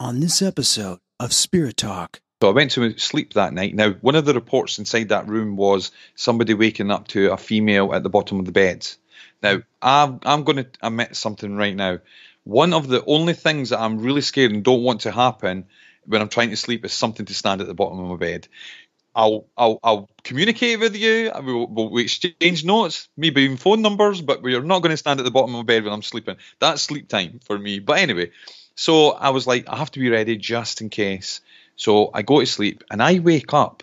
on this episode of Spirit Talk. So I went to sleep that night. Now, one of the reports inside that room was somebody waking up to a female at the bottom of the bed. Now, I'm going to admit something right now. One of the only things that I'm really scared and don't want to happen when I'm trying to sleep is something to stand at the bottom of my bed. I'll communicate with you. We'll exchange notes, maybe even phone numbers, but we're not going to stand at the bottom of my bed when I'm sleeping. That's sleep time for me. But anyway, so I was like, I have to be ready just in case. So I go to sleep and I wake up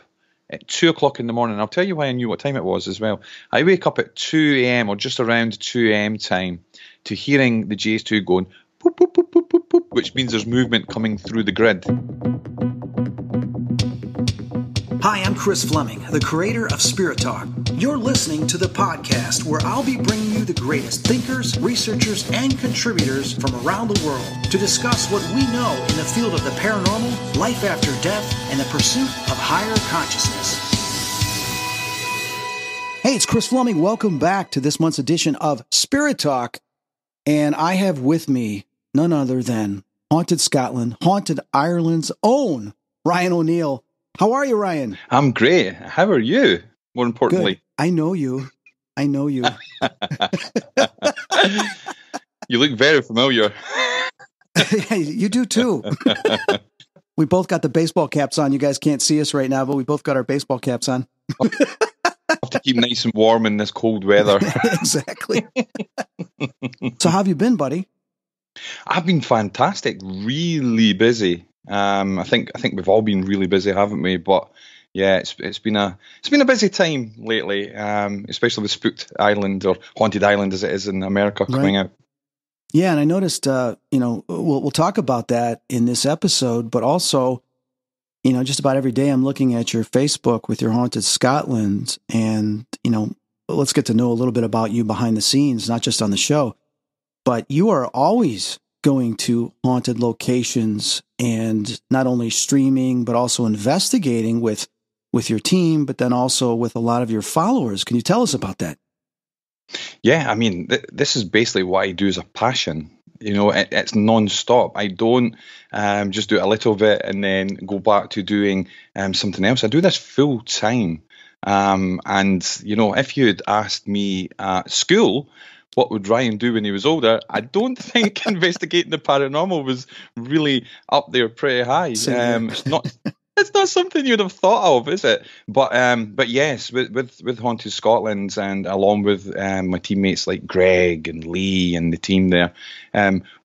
at 2 o'clock in the morning. I'll tell you why I knew what time it was as well. I wake up at 2 a.m. or just around 2 a.m. time to hearing the GS2 going, boop, boop, boop, boop, boop, boop, which means there's movement coming through the grid. Hi, I'm Chris Fleming, the creator of Spirit Talk. You're listening to the podcast where I'll be bringing you the greatest thinkers, researchers, and contributors from around the world to discuss what we know in the field of the paranormal, life after death, and the pursuit of higher consciousness. Hey, it's Chris Fleming. Welcome back to this month's edition of Spirit Talk. And I have with me none other than Haunted Scotland, Haunted Ireland's own Ryan O'Neill. How are you, Ryan? I'm great. How are you? More importantly. Good. I know you. I know you. You look very familiar. You do too. We both got the baseball caps on. You guys can't see us right now, but we both got our baseball caps on. I have to keep nice and warm in this cold weather. Exactly. So how have you been, buddy? I've been fantastic. Really busy. I think we've all been really busy, haven't we? But yeah, it's been a busy time lately, especially with Spooked Ireland, or Haunted Ireland as it is in America, coming out. Yeah, and I noticed, we'll talk about that in this episode, but also, just about every day I'm looking at your Facebook with your Haunted Scotland, and let's get to know a little bit about you behind the scenes, not just on the show, but you are always going to haunted locations and not only streaming, but also investigating with your team, but then also with a lot of your followers. Can you tell us about that? Yeah, I mean, this is basically what I do as a passion. It's non-stop. I don't just do a little bit and then go back to doing something else. I do this full time. If you'd asked me at school, what would Ryan do when he was older? I don't think investigating the paranormal was really up there pretty high. It's not something you'd have thought of, is it? But yes, with Haunted Scotland, and along with my teammates like Greg and Lee and the team there,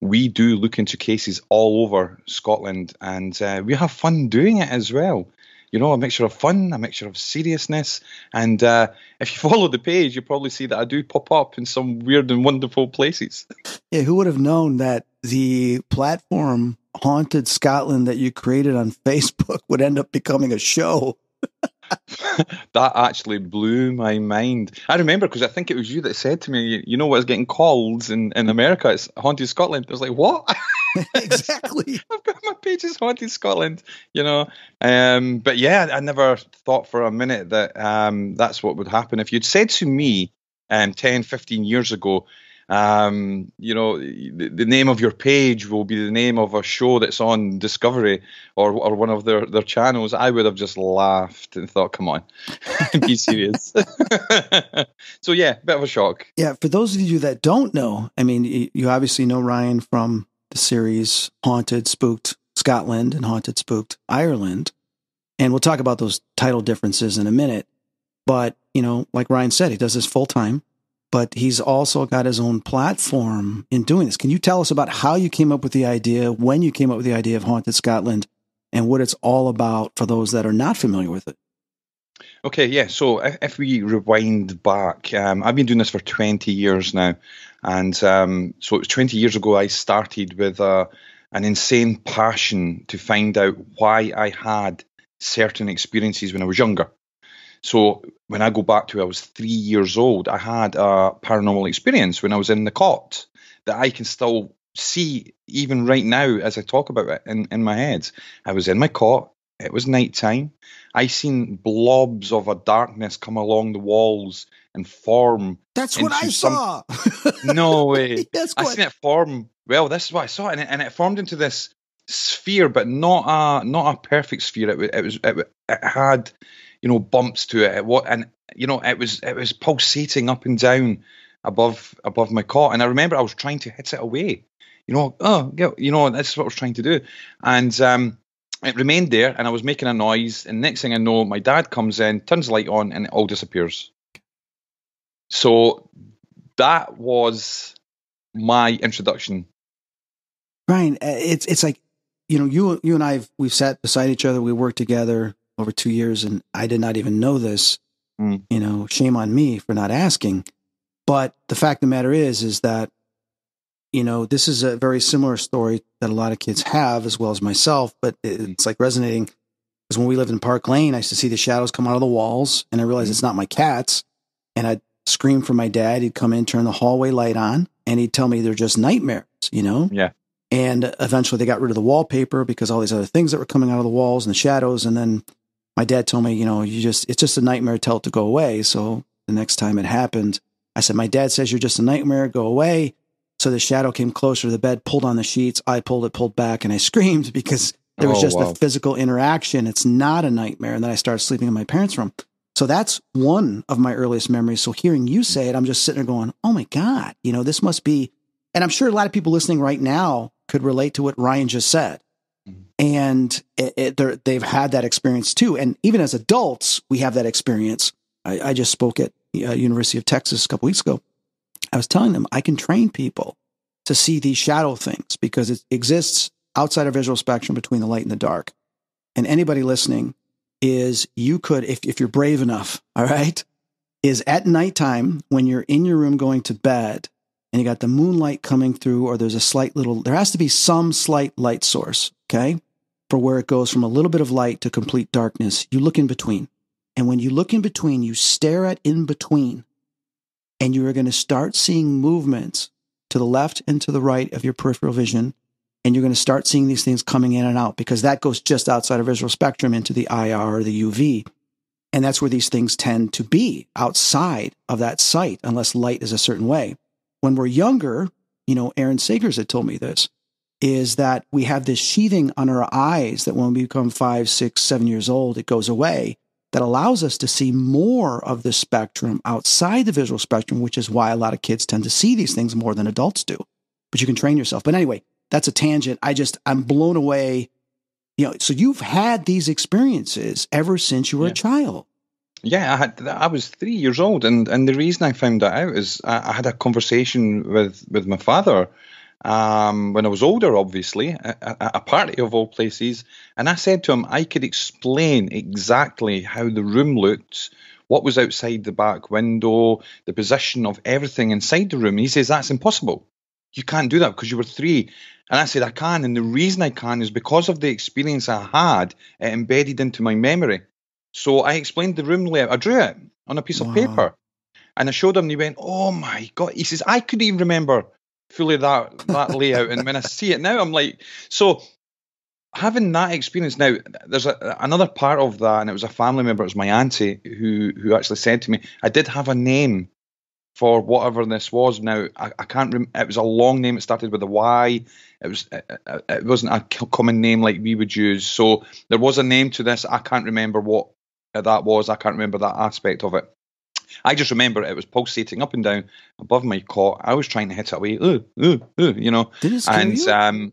we do look into cases all over Scotland, and we have fun doing it as well. A mixture of fun, a mixture of seriousness. And if you follow the page, you'll probably see that I do pop up in some weird and wonderful places. Yeah, who would have known that the platform Haunted Scotland that you created on Facebook would end up becoming a show? That actually blew my mind. I remember, because I think it was you that said to me, you know what's getting called in America? It's Haunted Scotland. I was like, what? Exactly. I've got my pages Haunted Scotland, But yeah, I never thought for a minute that that's what would happen. If you'd said to me 10, 15 years ago, the name of your page will be the name of a show that's on Discovery or one of their channels, I would have just laughed and thought, come on, be serious. So yeah, bit of a shock. Yeah. For those of you that don't know, I mean, you obviously know Ryan from the series Haunted Spooked Scotland and Haunted Spooked Ireland. And we'll talk about those title differences in a minute, but like Ryan said, he does this full time. But he's also got his own platform in doing this. Can you tell us about how you came up with the idea, when you came up with the idea of Haunted Scotland, and what it's all about for those that are not familiar with it? Okay, yeah. So if we rewind back, I've been doing this for 20 years now. And so it was 20 years ago I started with an insane passion to find out why I had certain experiences when I was younger. So when I go back to I was 3 years old, I had a paranormal experience when I was in the cot that I can still see even right now as I talk about it in my head. I was in my cot. It was nighttime. I seen blobs of a darkness come along the walls and form. That's what I saw. No way. I seen it form. Well, this is what I saw. And it formed into this sphere, but not a perfect sphere. It had, you know, bumps to it. It was pulsating up and down above my cot. And I remember I was trying to hit it away. You know, this is what I was trying to do. And it remained there, and I was making a noise. And next thing I know, my dad comes in, turns the light on, and it all disappears. So that was my introduction. Ryan, it's like, you know, you and I, we've sat beside each other. We worked together over 2 years, and I did not even know this. Mm. You know, shame on me for not asking. But the fact of the matter is that, you know, this is a very similar story that a lot of kids have, as well as myself, but it's like resonating. Because when we lived in Park Lane, I used to see the shadows come out of the walls, and I realized it's not my cats. And I'd scream for my dad. He'd come in, turn the hallway light on, and he'd tell me they're just nightmares, you know? Yeah. And eventually they got rid of the wallpaper because all these other things that were coming out of the walls and the shadows. And then my dad told me, you know, it's just a nightmare, tell it to go away. So the next time it happened, I said, my dad says you're just a nightmare, go away. So the shadow came closer to the bed, pulled on the sheets. I pulled it, pulled back, and I screamed because there was just a physical interaction. It's not a nightmare. And then I started sleeping in my parents' room. So that's one of my earliest memories. So hearing you say it, I'm just sitting there going, oh my God, you know, this must be, and I'm sure a lot of people listening right now could relate to what Ryan just said. And they've had that experience too. And even as adults, we have that experience. I just spoke at University of Texas a couple weeks ago. I was telling them I can train people to see these shadow things because it exists outside our visual spectrum between the light and the dark. And anybody listening is you could, if you're brave enough, all right, is at nighttime when you're in your room going to bed and you got the moonlight coming through, or there's a slight little, there has to be some slight light source, okay, for where it goes from a little bit of light to complete darkness. You look in between. And when you look in between, you stare at in between. And you are going to start seeing movements to the left and to the right of your peripheral vision. And you're going to start seeing these things coming in and out because that goes just outside of visual spectrum into the IR or the UV. And that's where these things tend to be outside of that sight, unless light is a certain way. When we're younger, you know, Aaron Sagers had told me this, is that we have this sheathing on our eyes that when we become 5, 6, 7 years old, it goes away. That allows us to see more of the spectrum outside the visual spectrum, which is why a lot of kids tend to see these things more than adults do. But you can train yourself. But anyway, that's a tangent. I'm blown away. You know, so you've had these experiences ever since you were a child. Yeah, I was 3 years old. And the reason I found that out is I had a conversation with my father when I was older, obviously, a party of all places. And I said to him, I could explain exactly how the room looked, what was outside the back window, the position of everything inside the room. And he says, that's impossible. You can't do that because you were 3. And I said, I can. And the reason I can is because of the experience I had, it embedded into my memory. So I explained the room layout. I drew it on a piece of paper. And I showed him and he went, oh my God. He says, I couldn't even remember fully that layout, and when I see it now, I'm like, so having that experience now, there's another part of that, and it was a family member, it was my auntie who actually said to me, I did have a name for whatever this was. Now I can't remember. It was a long name. It started with a Y. It wasn't a common name like we would use. So there was a name to this. I can't remember what that was. I can't remember that aspect of it. I just remember it was pulsating up and down above my cot. I was trying to hit it away, you know. Did it scare you?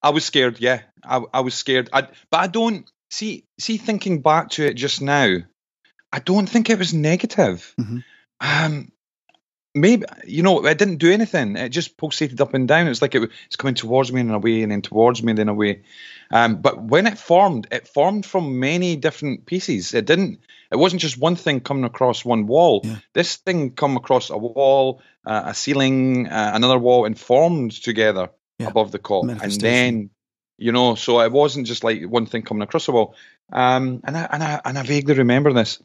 I was scared, yeah. I was scared. But I don't, see, thinking back to it just now, I don't think it was negative. Mm-hmm. Maybe, you know, it didn't do anything. It just pulsated up and down. It's like it's coming towards me and away, and then towards me and then away. But when it formed from many different pieces. It wasn't just one thing coming across one wall. Yeah. This thing come across a wall, a ceiling, another wall, and formed together above the cot. And then, you know, so it wasn't just like one thing coming across a wall. And I vaguely remember this.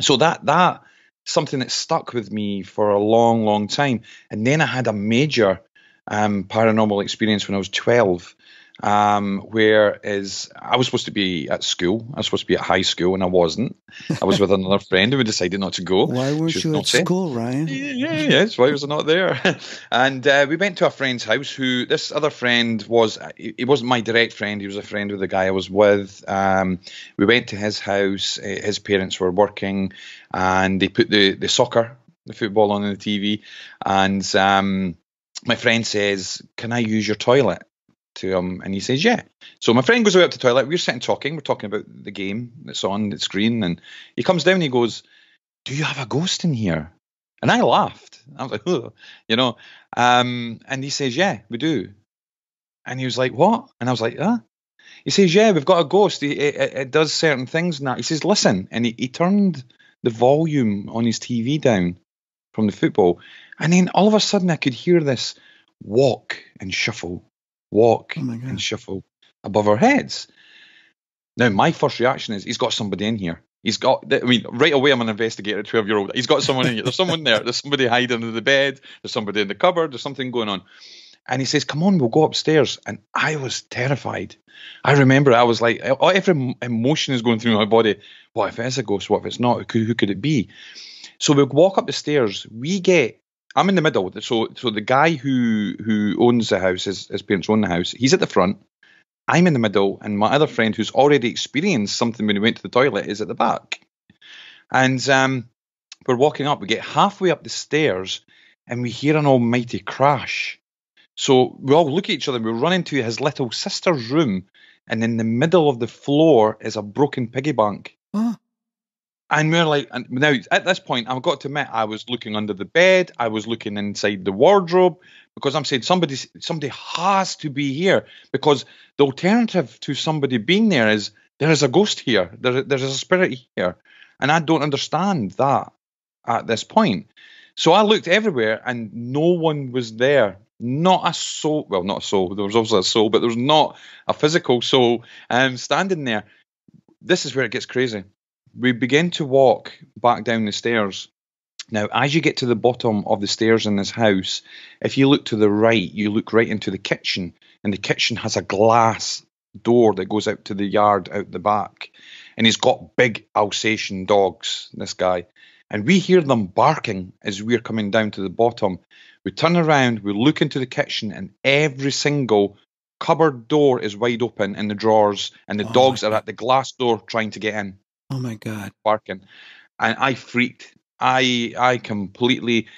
So that. Something that stuck with me for a long, long time. And then I had a major paranormal experience when I was 12. Whereas I was supposed to be at school. I was supposed to be at high school, and I wasn't. I was with another friend, and we decided not to go. Why weren't you at school, Ryan? Yeah, that's why I was not there. And we went to a friend's house. Who this other friend was? He wasn't my direct friend. He was a friend with the guy I was with. We went to his house. His parents were working, and they put the soccer, the football, on the TV. And my friend says, "Can I use your toilet?" to him, and he says, "Yeah." So my friend goes away up to the toilet. We're sitting talking. We're talking about the game that's on the screen, and he comes down and he goes, "Do you have a ghost in here?" And I laughed. I was like, "Oh," you know. And he says, "Yeah, we do." And he was like, "What?" And I was like, "Huh?" He says, "Yeah, we've got a ghost. It does certain things now." He says, "Listen," and he turned the volume on his TV down from the football, and then all of a sudden I could hear this walk and shuffle. Walk and shuffle above our heads. Now, my first reaction is, he's got somebody in here. He's got, I mean, right away, I'm an investigator, 12-year-old. He's got someone in here. There's someone there. There's somebody hiding under the bed. There's somebody in the cupboard. There's something going on. And he says, "Come on, we'll go upstairs." And I was terrified. I remember I was like, every emotion is going through my body. What if it's a ghost? What if it's not? Who could it be? So we walk up the stairs. I'm in the middle. So the guy who owns the house, his parents own the house, he's at the front. I'm in the middle, and my other friend, who's already experienced something when he went to the toilet, is at the back. And we're walking up. We get halfway up the stairs, and we hear an almighty crash. So we all look at each other, and we run into his little sister's room, and in the middle of the floor is a broken piggy bank. Huh? And we're like, and now at this point, I've got to admit, I was looking under the bed. I was looking inside the wardrobe, because I'm saying somebody has to be here, because the alternative to somebody being there is there is a ghost here. There's a spirit here. And I don't understand that at this point. So I looked everywhere, and no one was there. Not a soul. Well, not a soul. There was obviously a soul, but there was not a physical soul standing there. This is where it gets crazy. We begin to walk back down the stairs. Now, as you get to the bottom of the stairs in this house, if you look to the right, you look right into the kitchen, and the kitchen has a glass door that goes out to the yard out the back. And he's got big Alsatian dogs, this guy. And we hear them barking as we're coming down to the bottom. We turn around, we look into the kitchen, and every single cupboard door is wide open in the drawers, and the dogs are at the glass door trying to get in. Oh my God. Barking. And I freaked. I completely,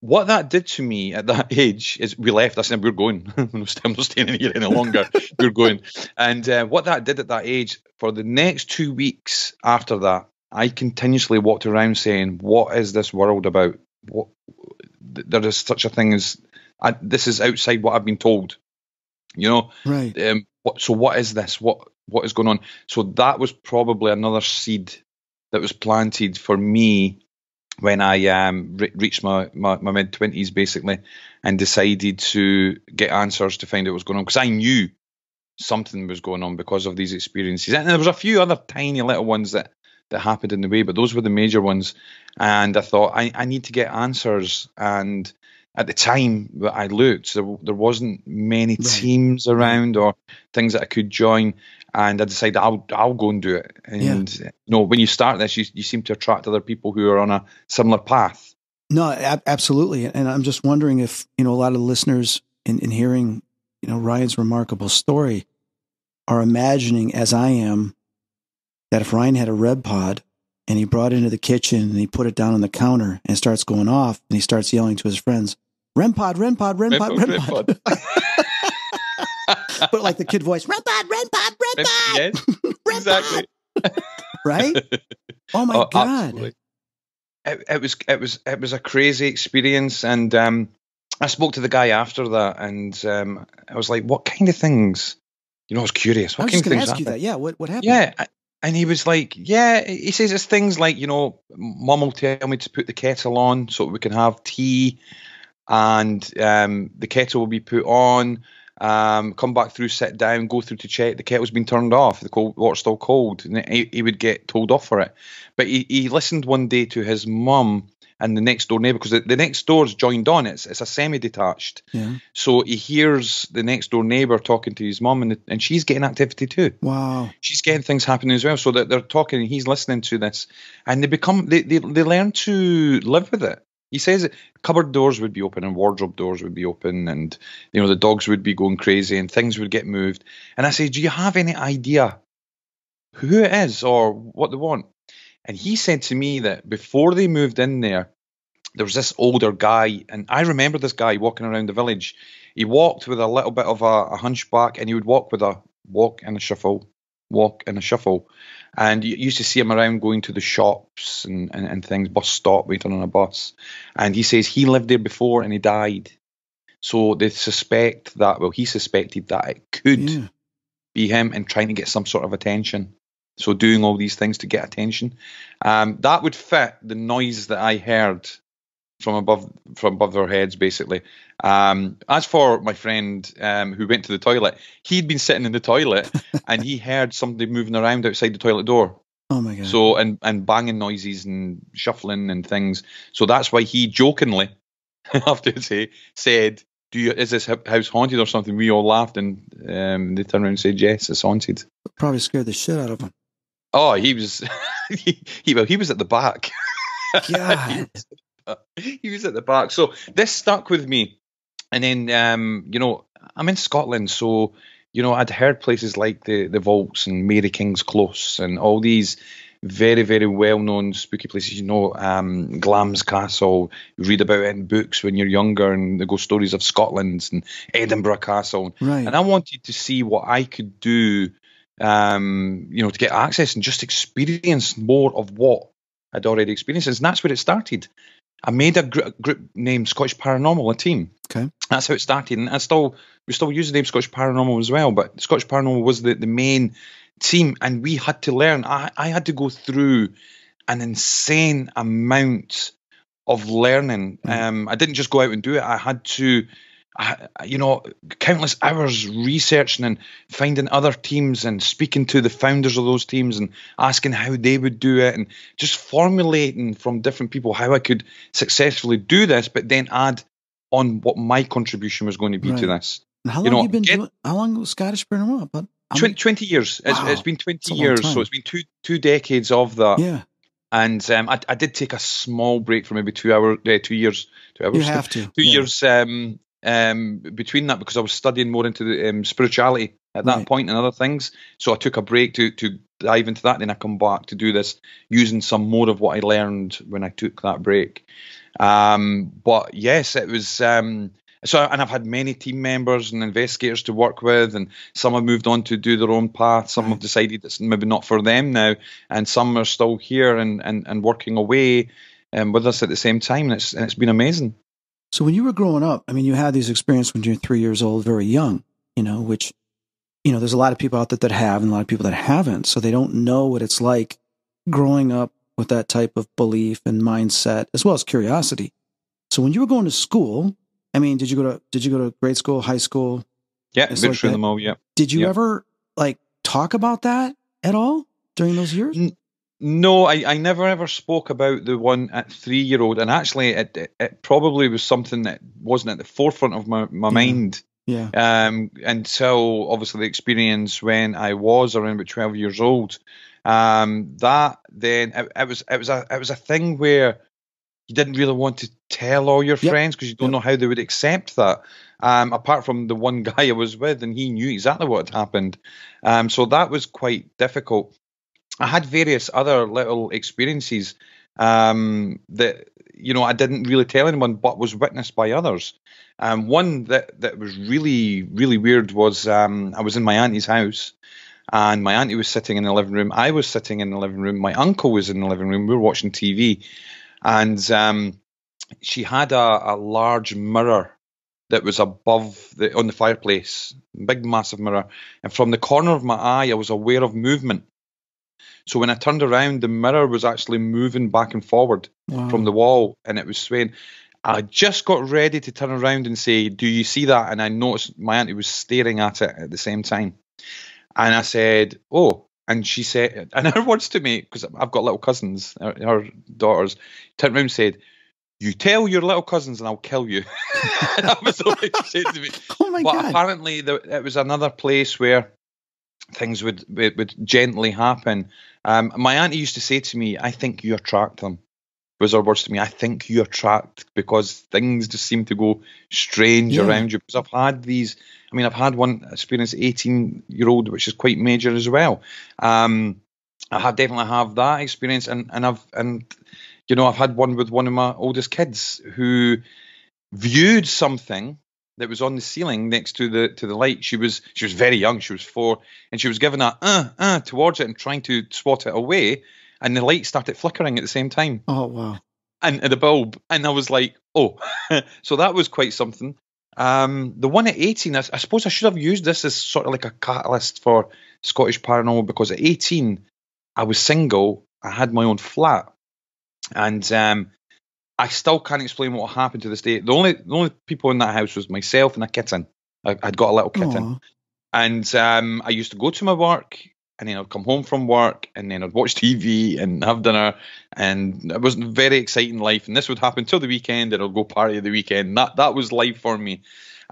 what that did to me at that age is we left. I said, we're going. I'm not staying here any longer. We're going. And what that did at that age, for the next 2 weeks after that, I continuously walked around saying, what is this world about? What? There is such a thing as, this is outside what I've been told, you know? Right. So what is this? What is going on? So that was probably another seed that was planted for me when I reached my mid-20s, basically, and decided to get answers to find out what was going on, because I knew something was going on because of these experiences. And there was a few other tiny little ones that happened in the way, but those were the major ones. And I thought, I need to get answers. And at the time that I looked, there wasn't many teams around or things that I could join, and I decided I'll go and do it. And you know, when you start this, you seem to attract other people who are on a similar path. No, absolutely. And I'm just wondering if, you know, a lot of the listeners in hearing, you know, Ryan's remarkable story are imagining, as I am, that if Ryan had a REM pod and he brought it into the kitchen and he put it down on the counter and starts going off and he starts yelling to his friends, "REM pod, REM pod, REM pod, REM pod." But like the kid voice, "REM pod, REM pod, REM pod." Yes, REM exactly. Pod. Right? Oh my God. Absolutely. It was a crazy experience. And I spoke to the guy after that, and I was like, what kind of things? You know, I was curious. What I was kind just of things ask happened? You that. Yeah, what happened? Yeah. And he was like, yeah, he says it's things like, you know, Mum will tell me to put the kettle on so we can have tea, and the kettle will be put on, come back through, sit down, go through to check, the kettle's been turned off, the cold water's still cold, and he would get told off for it. But he listened one day to his mum, and the next door neighbour, because the next door's joined on, it's a semi-detached. Yeah. So he hears the next door neighbour talking to his mum, and she's getting activity too. Wow. She's getting things happening as well, so that they're talking and he's listening to this, and they learn to live with it. He says cupboard doors would be open and wardrobe doors would be open, and you know, the dogs would be going crazy and things would get moved. And I say, do you have any idea who it is or what they want? And he said to me that before they moved in there, there was this older guy, and I remember this guy walking around the village. He walked with a little bit of a hunchback, and he would walk with a walk and a shuffle, walk and a shuffle. And you used to see him around going to the shops and things, bus stop, waiting on a bus. And he says he lived there before and he died. So they suspect that, well, he suspected that it could be him and trying to get some sort of attention. So doing all these things to get attention. That would fit the noise that I heard from above their heads, basically. As for my friend who went to the toilet, he'd been sitting in the toilet and he heard somebody moving around outside the toilet door. Oh my God. So and banging noises and shuffling and things. So that's why he jokingly, I have to say, said, is this house haunted or something? We all laughed, and they turned around and said, yes, it's haunted. Probably scared the shit out of him. Oh, he was he was at the back. God. He was at the back. So this stuck with me. And then, you know, I'm in Scotland. So, you know, I'd heard places like the Vaults and Mary King's Close and all these very, very well-known spooky places. You know, Glam's Castle, you read about it in books when you're younger, and the ghost stories of Scotland and Edinburgh Castle. Right. And I wanted to see what I could do, you know, to get access and just experience more of what I'd already experienced. And that's where it started. I made a group named Scottish Paranormal, a team. Okay. That's how it started. And we still use the name Scottish Paranormal as well, but Scottish Paranormal was the main team, and we had to learn. I had to go through an insane amount of learning. I didn't just go out and do it. I had to, you know, countless hours researching and finding other teams and speaking to the founders of those teams and asking how they would do it, and just formulating from different people how I could successfully do this, but then add on what my contribution was going to be to this. And how long have you been doing? How long was Scottish Paranormal? But 20 years. Wow. It's been 20 years, so it's been two decades of that. Yeah. And I did take a small break for maybe 2 years. 2 hours. You have to. 2 years. Between that, because I was studying more into the spirituality at that point and other things, so I took a break to dive into that. Then I come back to do this using some more of what I learned when I took that break. But yes, it was so. And I've had many team members and investigators to work with, and some have moved on to do their own path. Some have decided it's maybe not for them now, and some are still here and working away with us at the same time. And it's been amazing. So when you were growing up, I mean, you had these experiences when you were 3 years old, very young, you know, which, you know, there's a lot of people out there that have and a lot of people that haven't. So they don't know what it's like growing up with that type of belief and mindset, as well as curiosity. So when you were going to school, I mean, did you go to grade school, high school? Yeah, I've been through them all, yeah. Did you ever, like, talk about that at all during those years? No, I never ever spoke about the one at 3-year-old, and actually it probably was something that wasn't at the forefront of my mind. Yeah. Until obviously the experience when I was around about 12 years old. That then it was a thing where you didn't really want to tell all your friends, because you don't know how they would accept that. Apart from the one guy I was with, and he knew exactly what had happened. So that was quite difficult. I had various other little experiences that, you know, I didn't really tell anyone, but was witnessed by others. One that was really, really weird was I was in my auntie's house, and my auntie was sitting in the living room. I was sitting in the living room. My uncle was in the living room. We were watching TV, and she had a large mirror that was above on the fireplace, big, massive mirror. And from the corner of my eye, I was aware of movement. So when I turned around, the mirror was actually moving back and forward from the wall, and it was swaying. I just got ready to turn around and say, do you see that? And I noticed my auntie was staring at it at the same time. And I said, oh. And she said, and her words to me, because I've got little cousins, her daughters, turned around and said, you tell your little cousins and I'll kill you. That was all he said to me. Oh my God. But apparently it was another place where things would gently happen. My auntie used to say to me, I think you attract them. Was her words to me, I think you attract, because things just seem to go strange around you. Because I've had these, I mean, I've had one experience, 18-year-old, which is quite major as well. I have definitely have that experience, and you know, I've had one with one of my oldest kids who viewed something that was on the ceiling next to the light. She was very young, she was 4, and she was giving a towards it and trying to swat it away, and the light started flickering at the same time. Oh wow! And the bulb, and I was like, oh, so that was quite something. The one at 18, I suppose I should have used this as sort of like a catalyst for Scottish Paranormal, because at 18 I was single, I had my own flat, and I still can't explain what happened to this day. The only people in that house was myself and a kitten. I'd got a little kitten. Aww. And I used to go to my work, and then I'd come home from work, and then I'd watch TV and have dinner, and it wasn't a very exciting life, and this would happen till the weekend, and I'd go party the weekend. That was life for me.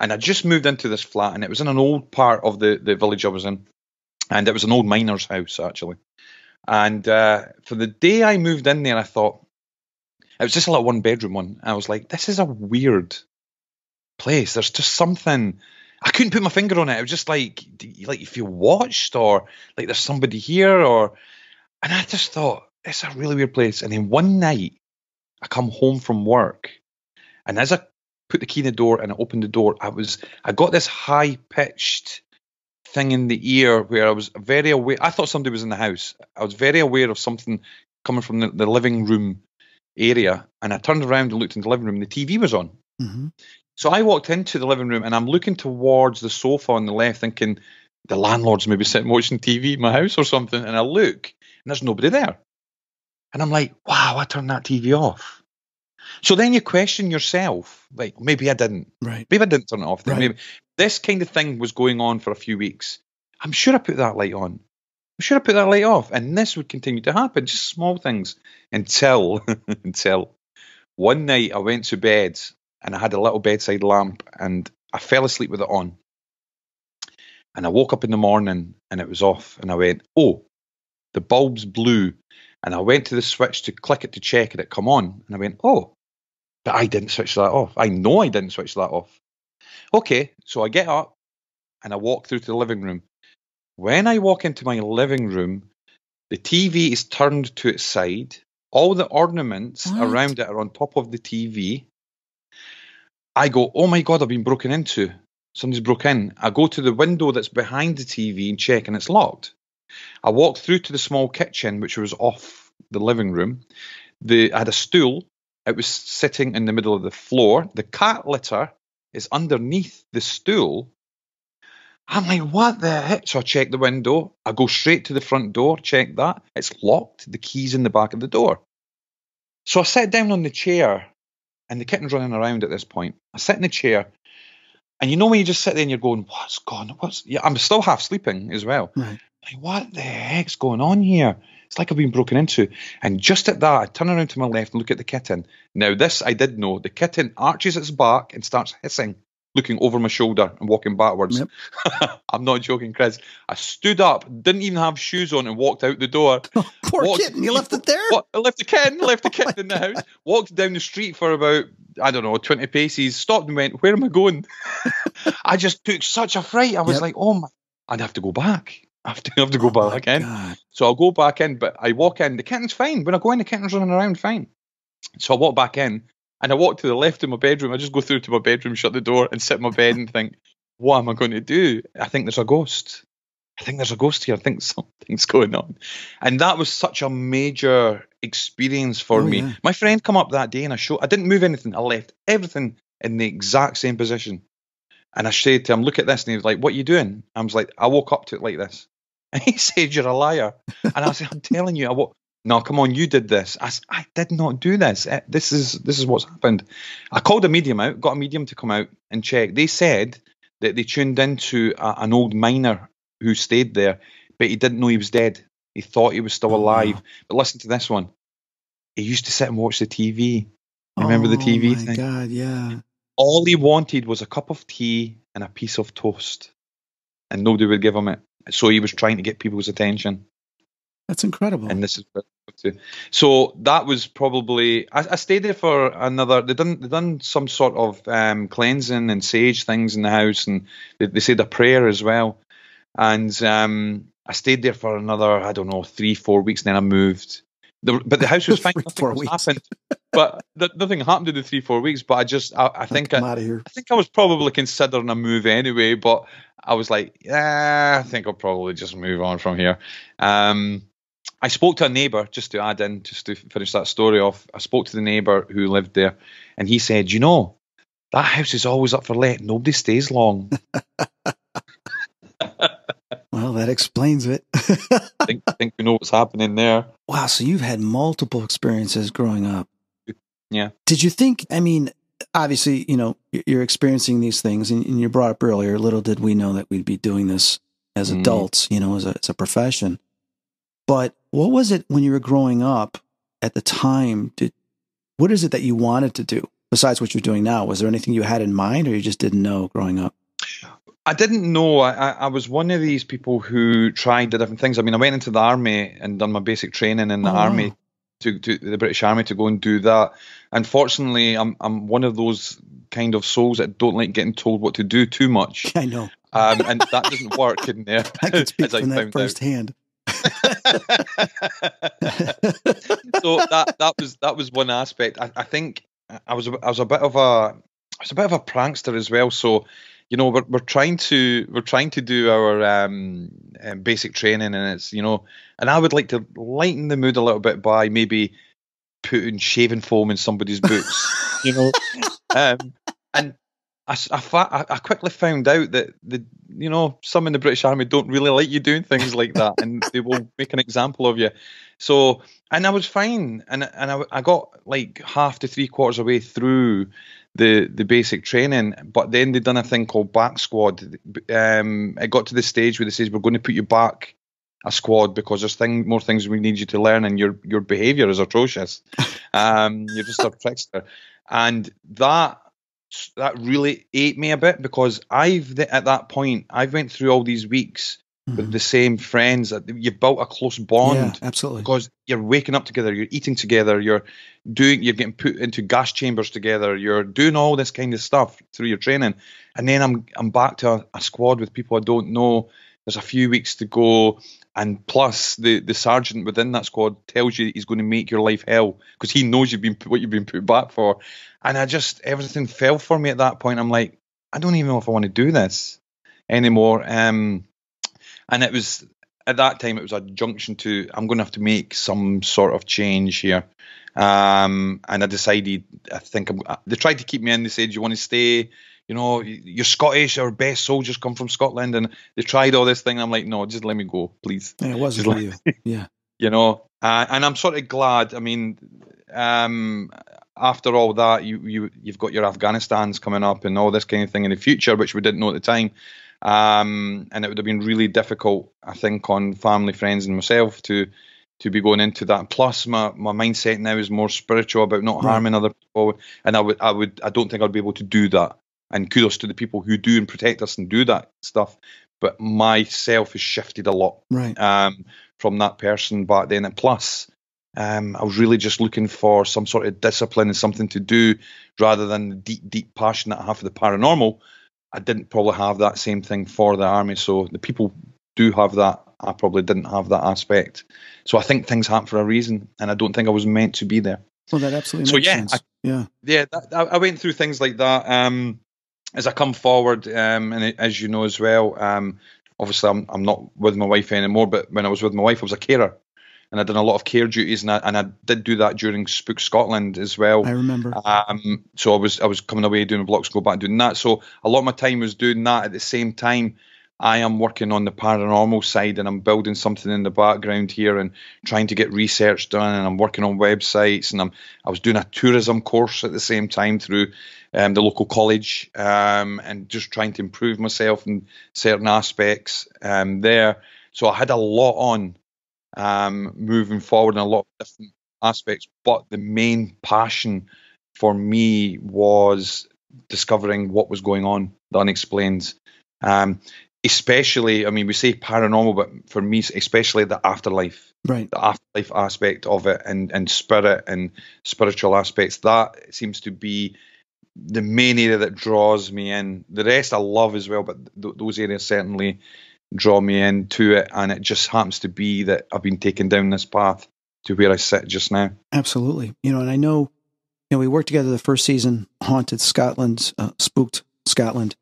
And I just moved into this flat, and it was in an old part of the village I was in, and it was an old miner's house, actually. And for the day I moved in there, I thought, it was just a little one-bedroom one. I was like, this is a weird place. There's just something. I couldn't put my finger on it. It was just like, do you feel watched, or like there's somebody here, or. And I just thought, it's a really weird place. And then one night, I come home from work, and as I put the key in the door and I opened the door, I got this high-pitched thing in the ear where I was very aware. I thought somebody was in the house. I was very aware of something coming from the living room area, and I turned around and looked into the living room, and the TV was on. Mm-hmm. So I walked into the living room, and I'm looking towards the sofa on the left, thinking the landlord's maybe sitting watching TV in my house or something. And I look, and there's nobody there, and I'm like, wow, I turned that TV off. So then you question yourself, like, maybe I didn't. Right. Maybe I didn't turn it off. Right. Maybe this kind of thing was going on for a few weeks. I'm sure I put that light on. I'm sure I put that light off. And this would continue to happen, just small things. Until one night I went to bed, and I had a little bedside lamp, and I fell asleep with it on. And I woke up in the morning, and it was off. And I went, oh, the bulb's blue. And I went to the switch to click it to check, and it come on. And I went, oh. But I didn't switch that off. I know I didn't switch that off. Okay, so I get up and I walk through to the living room. When I walk into my living room, the TV is turned to its side. All the ornaments around it are on top of the TV. I go, oh my God, I've been broken into. Somebody's broke in. I go to the window that's behind the TV and check, and it's locked. I walk through to the small kitchen, which was off the living room. I had a stool. It was sitting in the middle of the floor. The cat litter is underneath the stool. I'm like, what the heck? So I check the window. I go straight to the front door, check that. It's locked. The key's in the back of the door. So I sit down on the chair, and the kitten's running around at this point. I sit in the chair, and you know when you just sit there and you're going, what's gone? Yeah, I'm still half sleeping as well. Right. Like, what the heck's going on here? It's like I've been broken into. And just at that, I turn around to my left and look at the kitten. Now, this I did know. The kitten arches its back and starts hissing, looking over my shoulder and walking backwards. Yep. I'm not joking, Chris. I stood up, didn't even have shoes on, and walked out the door. Oh, poor kitten. You left it there? I left the kitten. In the house. Walked down the street for about, I don't know, 20 paces, stopped and went, where am I going? I just took such a fright. I was like, oh, my. I'd have to go back. I have to go back in. God. So I'll go back in, but I walk in. The kitten's fine. When I go in, the kitten's running around fine. So I walk back in, and I walk to the left of my bedroom. I just go through to my bedroom, shut the door, and sit in my bed and think, what am I going to do? I think there's a ghost. Here. I think something's going on. And that was such a major experience for me. Yeah. My friend come up that day, and I didn't move anything. I left everything in the exact same position. And I said to him, look at this. And he was like, what are you doing? I was like, I woke up to it like this. And he said, you're a liar. And I said, I'm telling you, no, come on, you did this. I said, I did not do this. This is what's happened. I called a medium out, got a medium to come out and check. They said that they tuned into an old miner who stayed there, but he didn't know he was dead. He thought he was still alive. But listen to this one. He used to sit and watch the TV. Remember the TV thing? Oh my God, yeah. All he wanted was a cup of tea and a piece of toast, and nobody would give him it. So he was trying to get people's attention. That's incredible. And this is so that was probably I stayed there for another. They done some sort of cleansing and sage things in the house, and they said a prayer as well. And I stayed there for another, I don't know, 3-4 weeks. And then I moved. But the house was fine. Nothing happened. But nothing happened in the 3-4 weeks. But I think I was probably considering a move anyway. But I was like, yeah, I think I'll probably just move on from here. I spoke to a neighbour, just to finish that story off. I spoke to the neighbour who lived there, and he said, you know, that house is always up for let. Nobody stays long. Well, that explains it. I think we know what's happening there. Wow, so you've had multiple experiences growing up. Yeah. Did you think, I mean, obviously, you know, you're experiencing these things, and you brought up earlier, little did we know that we'd be doing this as adults, you know, as a profession. But what was it when you were growing up at the time? What is it that you wanted to do besides what you're doing now? Was there anything you had in mind, or you just didn't know growing up? I didn't know. I was one of these people who tried the different things. I mean, I went into the army and done my basic training in the army, to the British Army, to go and do that. Unfortunately, I'm one of those kind of souls that don't like getting told what to do too much. I know. And that doesn't work in there. I can speak from that firsthand. So that was one aspect. I think I was a bit of a prankster as well. So, you know, we're trying to do our basic training, and it's, you know, and I would like to lighten the mood a little bit by maybe putting shaving foam in somebody's boots, you know, and. I quickly found out that you know, some in the British Army don't really like you doing things like that, and they will make an example of you. So, and I was fine, and I got like half to 3/4 of the way through the basic training, but then they done a thing called back squad. It got to the stage where they says, we're going to put you back a squad because there's more things we need you to learn, and your behaviour is atrocious. You're just a trickster, and that really ate me a bit, because at that point, I've went through all these weeks with the same friends. You built a close bond, yeah, absolutely, because you're waking up together, you're eating together, you're getting put into gas chambers together, you're doing all this kind of stuff through your training, and then I'm back to a squad with people I don't know. There's a few weeks to go, and plus the sergeant within that squad tells you he's going to make your life hell because he knows what you've been put back for. And I just, everything fell for me at that point. I'm like, I don't even know if I want to do this anymore. And it was, at that time, it was a junction to, I'm going to have to make some sort of change here. And I decided, they tried to keep me in. They said, you want to stay? You know, you're Scottish, our best soldiers come from Scotland, and they tried all this thing. And I'm like, no, just let me go, please. Yeah, it wasn't for you. Yeah. You know, and I'm sort of glad. I mean, after all that, you've got your Afghanistan's coming up and all this kind of thing in the future, which we didn't know at the time. And it would have been really difficult, I think, on family, friends, and myself to be going into that. Plus, my mindset now is more spiritual about not harming other people, and I don't think I'd be able to do that. And kudos to the people who do and protect us and do that stuff. But myself has shifted a lot from that person back then. And plus, I was really just looking for some sort of discipline and something to do rather than the deep, deep passion that I have for the paranormal. I didn't probably have that same thing for the army. So the people do have that. I probably didn't have that aspect. So I think things happen for a reason. And I don't think I was meant to be there. Well, that absolutely makes sense. I went through things like that. As I come forward, and as you know as well, obviously I'm not with my wife anymore, but when I was with my wife, I was a carer, and I did a lot of care duties, and I did do that during Spooked Scotland as well. I remember. So I was coming away doing blocks, go back and doing that. So a lot of my time was doing that. At the same time, I am working on the paranormal side, and I'm building something in the background here and trying to get research done, and I'm working on websites, and I was doing a tourism course at the same time through the local college, and just trying to improve myself in certain aspects there. So I had a lot on moving forward in a lot of different aspects, but the main passion for me was discovering what was going on, the unexplained. Especially, I mean, we say paranormal, but for me, especially the afterlife, right? The afterlife aspect of it, and spirit and spiritual aspects. That seems to be the main area that draws me in. The rest I love as well, but those areas certainly draw me into it. And it just happens to be that I've been taken down this path to where I sit just now. Absolutely. You know, and I know, you know, we worked together the first season, Haunted Scotland, Spooked Scotland,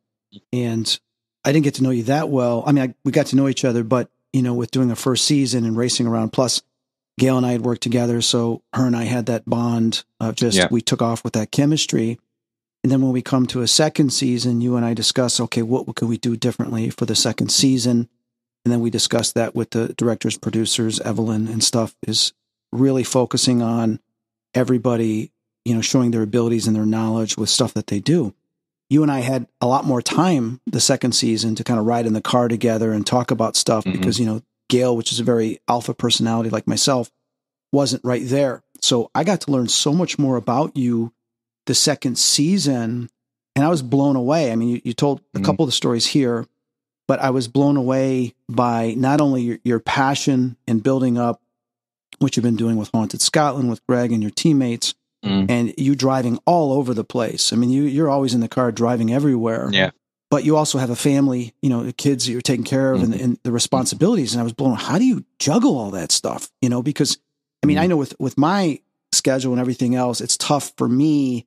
and I didn't get to know you that well. I mean, we got to know each other, but, you know, with doing a first season and racing around, plus Gail and I had worked together. So her and I had that bond of just, we took off with that chemistry. And then when we come to a second season, you and I discuss, okay, what could we do differently for the second season? And then we discussed that with the directors, producers, Evelyn and stuff, is really focusing on everybody, you know, showing their abilities and their knowledge with stuff that they do. You and I had a lot more time the second season to kind of ride in the car together and talk about stuff because, you know, Gail, which is a very alpha personality like myself, wasn't right there. So I got to learn so much more about you the second season, and I was blown away. I mean, you told a couple of the stories here, but I was blown away by not only your passion in building up what you've been doing with Haunted Scotland, with Greg and your teammates, and you driving all over the place. I mean, you're always in the car driving everywhere. Yeah. But you also have a family, you know, the kids that you're taking care of and the responsibilities. And I was blown away. How do you juggle all that stuff? You know, because I mean, I know with my schedule and everything else, it's tough for me,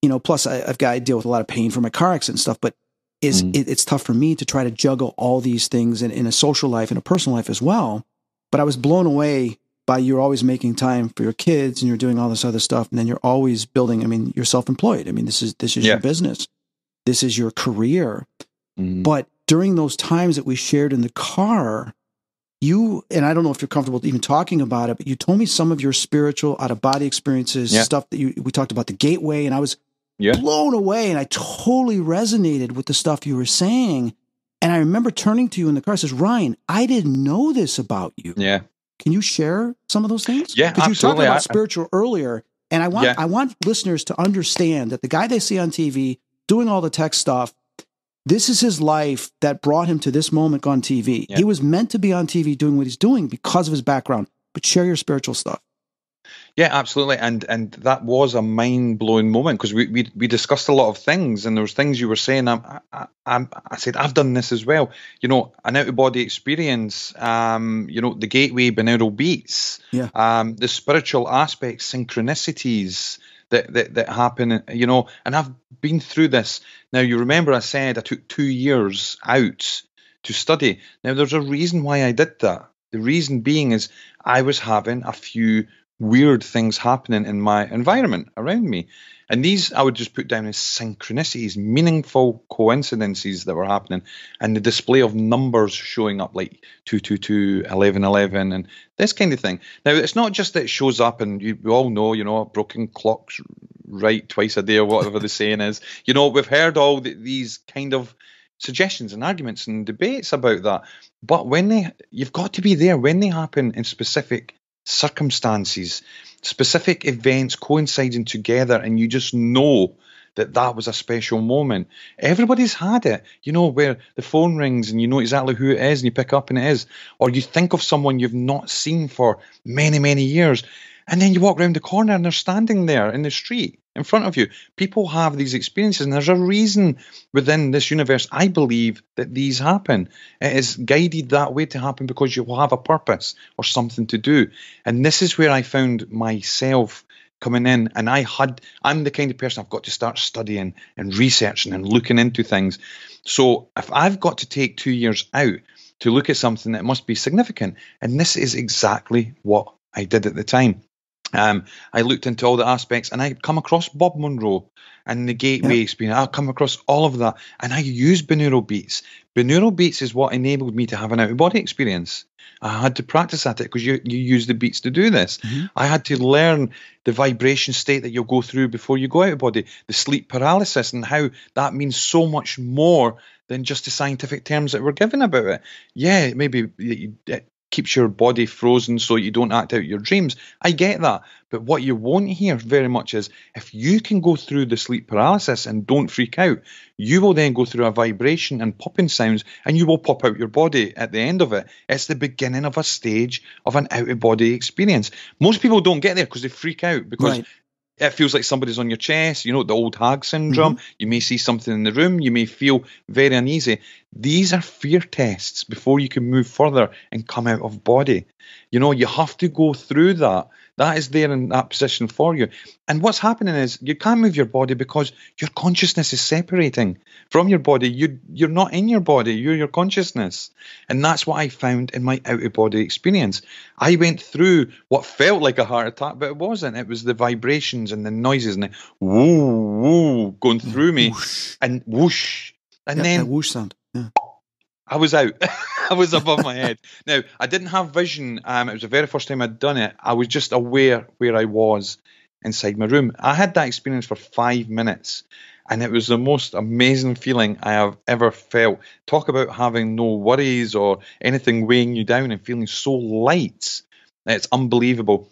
you know, plus I deal with a lot of pain from my car accident and stuff, but it's tough for me to try to juggle all these things in a social life and a personal life as well. But I was blown away by you're always making time for your kids and you're doing all this other stuff. And then you're always building, I mean, you're self-employed. I mean, this is your business. This is your career. But during those times that we shared in the car, you, and I don't know if you're comfortable even talking about it, but you told me some of your spiritual out-of-body experiences, stuff that we talked about the gateway, and I was blown away. And I totally resonated with the stuff you were saying. And I remember turning to you in the car, I says, Ryan, I didn't know this about you. Yeah. Can you share some of those things? Yeah, absolutely. Because you were talking about spiritual earlier, and I want listeners to understand that the guy they see on TV doing all the tech stuff, this is his life that brought him to this moment on TV. Yeah. He was meant to be on TV doing what he's doing because of his background. But share your spiritual stuff. Yeah, absolutely. And that was a mind-blowing moment because we discussed a lot of things, and there was things you were saying. I said, I've done this as well. You know, an out-of-body experience, you know, the gateway, binaural beats, the spiritual aspects, synchronicities that happen, you know, and I've been through this. Now, you remember I said I took 2 years out to study. Now, there's a reason why I did that. The reason being is I was having a few weird things happening in my environment around me. And these I would just put down as synchronicities, meaningful coincidences that were happening, and the display of numbers showing up like 222, 1111, and this kind of thing. Now, it's not just that it shows up, and we all know, you know, broken clocks right twice a day or whatever the saying is. You know, we've heard all these kind of suggestions and arguments and debates about that. But when you've got to be there when they happen in specific circumstances, specific events coinciding together, and you just know that was a special moment. Everybody's had it, you know, where the phone rings and you know exactly who it is and you pick up and it is, or you think of someone you've not seen for many, many years, and then you walk around the corner and they're standing there in the street in front of you. People have these experiences, and there's a reason within this universe, I believe, that these happen. It is guided that way to happen because you will have a purpose or something to do. And this is where I found myself coming in, and I'm the kind of person, I've got to start studying and researching and looking into things. So if I've got to take 2 years out to look at something, that must be significant. And this is exactly what I did at the time. I looked into all the aspects, and I come across Bob Monroe and the gateway experience. I'll come across all of that, and I use binaural beats. Binaural beats is what enabled me to have an out-of-body experience. I had to practice at it because you use the beats to do this. I had to learn the vibration state that you'll go through before you go out of body, the sleep paralysis, and how that means so much more than just the scientific terms that we're given about it. Yeah, maybe keeps your body frozen so you don't act out your dreams. I get that. But what you won't hear very much is, if you can go through the sleep paralysis and don't freak out, you will then go through a vibration and popping sounds, and you will pop out your body at the end of it. It's the beginning of a stage of an out-of-body experience. Most people don't get there because they freak out, because right. It feels like somebody's on your chest, you know, the old hag syndrome. Mm-hmm. You may see something in the room. You may feel very uneasy. These are fear tests before you can move further and come out of body. You know, you have to go through that. That is there in that position for you. And what's happening is you can't move your body because your consciousness is separating from your body. You're not in your body. You're your consciousness. And that's what I found in my out-of-body experience. I went through what felt like a heart attack, but it wasn't. It was the vibrations and the noises and the woo, woo, going through me. Whoosh. And whoosh. And yeah, then that whoosh sound. Yeah. I was out. I was above my head. Now, I didn't have vision. It was the very first time I'd done it. I was just aware where I was inside my room. I had that experience for 5 minutes, and it was the most amazing feeling I have ever felt. Talk about having no worries or anything weighing you down and feeling so light. It's unbelievable.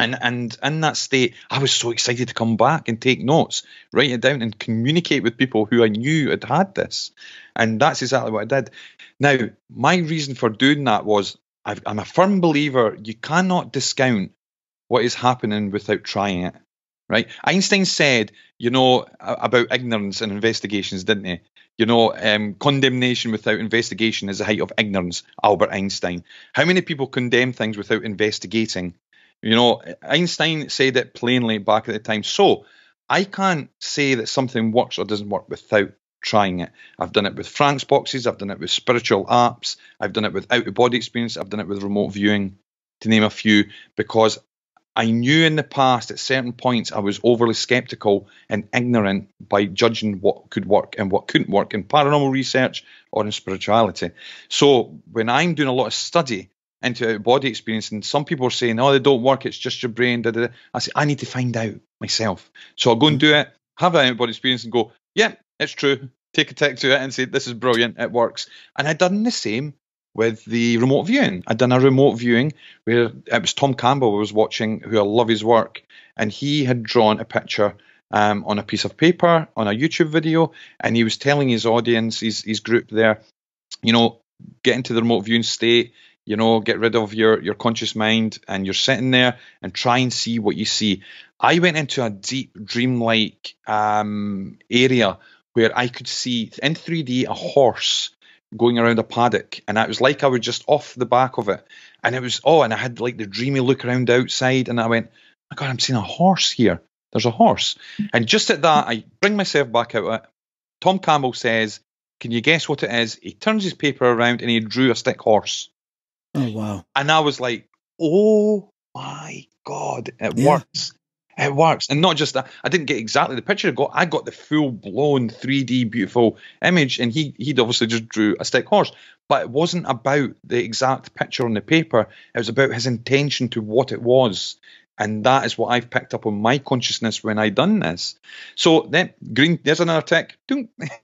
And in that state, I was so excited to come back and take notes, write it down, and communicate with people who I knew had had this. And that's exactly what I did. Now, my reason for doing that was I'm a firm believer you cannot discount what is happening without trying it, right? Einstein said, you know, about ignorance and investigations, didn't he? You know, condemnation without investigation is the height of ignorance, Albert Einstein. How many people condemn things without investigating? You know, Einstein said it plainly back at the time. So I can't say that something works or doesn't work without trying it. I've done it with Frank's boxes. I've done it with spiritual apps. I've done it with out-of-body experience. I've done it with remote viewing, to name a few, because I knew in the past at certain points I was overly skeptical and ignorant by judging what could work and what couldn't work in paranormal research or in spirituality. So when I'm doing a lot of study into out-of-body experience, and some people are saying, oh, they don't work, it's just your brain, da, da, da. I say, I need to find out myself. So I'll go and do it, have that out-of-body experience and go, yeah, it's true. Take a tick to it and say, this is brilliant, it works. And I'd done the same with the remote viewing. I'd done a remote viewing where it was Tom Campbell who was watching, who I love his work, and he had drawn a picture on a piece of paper, on a YouTube video, and he was telling his audience, his group there, you know, get into the remote viewing state, you know, get rid of your conscious mind, and you're sitting there and try and see what you see. I went into a deep dreamlike area where I could see in 3D a horse going around a paddock, and it was like I was just off the back of it. And it was, oh, and I had like the dreamy look around outside, and I went, oh, God, I'm seeing a horse here. There's a horse. And just at that, I bring myself back out of it. Tom Campbell says, can you guess what it is? He turns his paper around and he drew a stick horse. Oh, wow. And I was like, oh, my God, it works. It works. And not just that, I didn't get exactly the picture I got the full-blown 3D beautiful image, and he'd obviously just drew a stick horse. But it wasn't about the exact picture on the paper. It was about his intention to what it was. And that is what I've picked up on my consciousness when I done this. So then, green, there's another tick.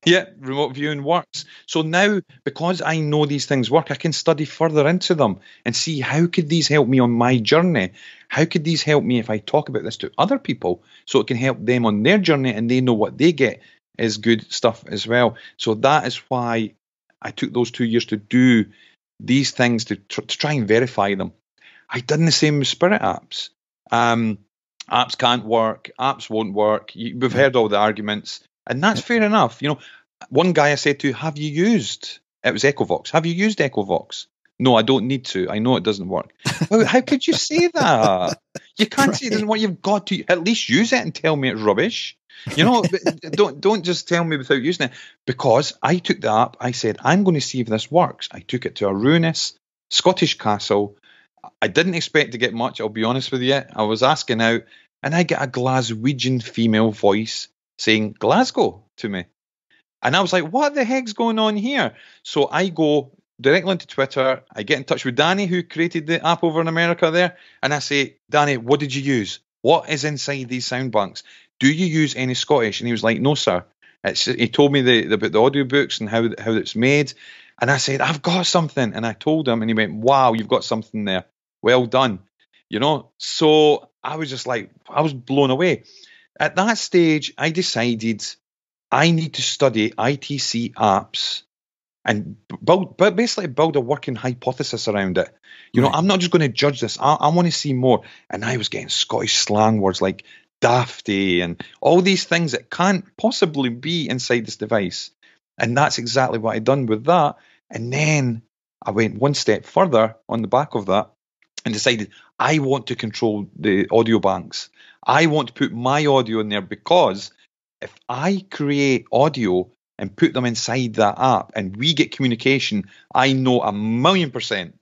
Yeah, remote viewing works. So now, because I know these things work, I can study further into them and see how could these help me on my journey? How could these help me if I talk about this to other people so it can help them on their journey and they know what they get is good stuff as well? So that is why I took those 2 years to do these things, to try and verify them. I've done the same with spirit apps. Apps can't work, apps won't work. We've heard all the arguments, and that's fair enough. You know, one guy I said to, have you used, it was Echovox, have you used Echovox? No, I don't need to. I know it doesn't work. Well, how could you say that? You can't say it doesn't work. You've got to at least use it and tell me it's rubbish. You know, don't just tell me without using it. Because I took the app, I said, I'm going to see if this works. I took it to a ruinous Scottish castle. I didn't expect to get much, I'll be honest with you. I was asking out, and I get a Glaswegian female voice saying Glasgow to me. And I was like, what the heck's going on here? So I go directly into Twitter. I get in touch with Danny, who created the app over in America there. And I say, Danny, what did you use? What is inside these sound banks? Do you use any Scottish? And he was like, no, sir. He told me about the audiobooks and how it's made. And I said, I've got something. And I told him, and he went, wow, you've got something there. Well done. You know, so I was just like, I was blown away. At that stage, I decided I need to study ITC apps and build, but basically build a working hypothesis around it. You know, I'm not just going to judge this. I want to see more. And I was getting Scottish slang words like dafty and all these things that can't possibly be inside this device. And that's exactly what I'd done with that. And then I went one step further on the back of that and decided I want to control the audio banks. I want to put my audio in there, because if I create audio and put them inside that app and we get communication, I know 1,000,000%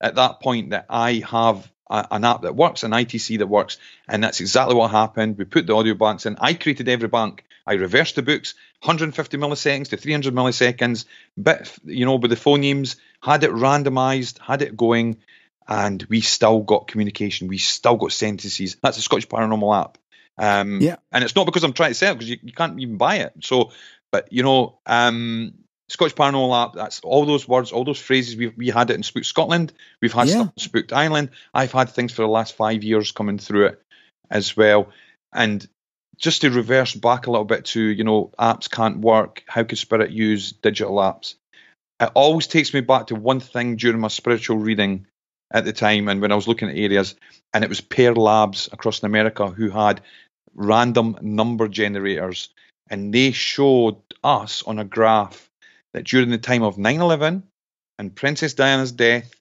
at that point that I have an app that works, an ITC that works. And that's exactly what happened. We put the audio banks in. I created every bank. I reversed the books, 150 milliseconds to 300 milliseconds, but, you know, with the phonemes, had it randomized, had it going, and we still got communication. We still got sentences. That's the Scottish Paranormal app. Yeah. And it's not because I'm trying to sell it, because you can't even buy it. So, but, you know, Scottish Paranormal app, that's all those words, all those phrases. We had it in Spooked Scotland. We've had stuff in Spooked Ireland. I've had things for the last 5 years coming through it as well. And just to reverse back a little bit to, you know, apps can't work. How could spirit use digital apps? It always takes me back to one thing during my spiritual reading at the time, and when I was looking at areas, and it was Pear Labs across in America who had random number generators, and they showed us on a graph that during the time of 9/11 and Princess Diana's death,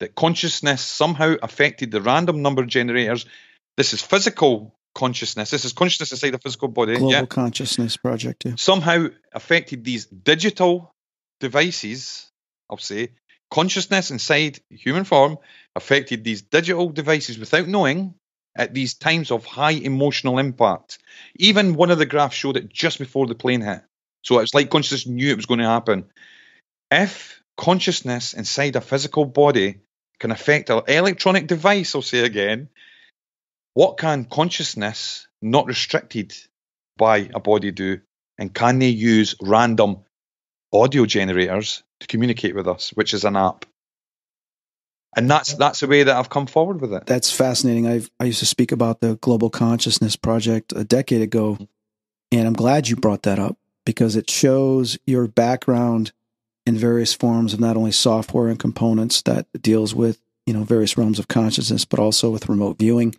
that consciousness somehow affected the random number generators. This is physical consciousness. This is consciousness inside a physical body. Global Consciousness Project. Yeah. Somehow affected these digital devices, I'll say. Consciousness inside human form affected these digital devices without knowing at these times of high emotional impact. Even one of the graphs showed it just before the plane hit. So it's like consciousness knew it was going to happen. If consciousness inside a physical body can affect an electronic device, I'll say again, what can consciousness not restricted by a body do? And can they use random audio generators to communicate with us, which is an app? And that's the way that I've come forward with it. That's fascinating. I used to speak about the Global Consciousness Project a decade ago, and I'm glad you brought that up, because it shows your background in various forms of not only software and components that deals with, you know, various realms of consciousness, but also with remote viewing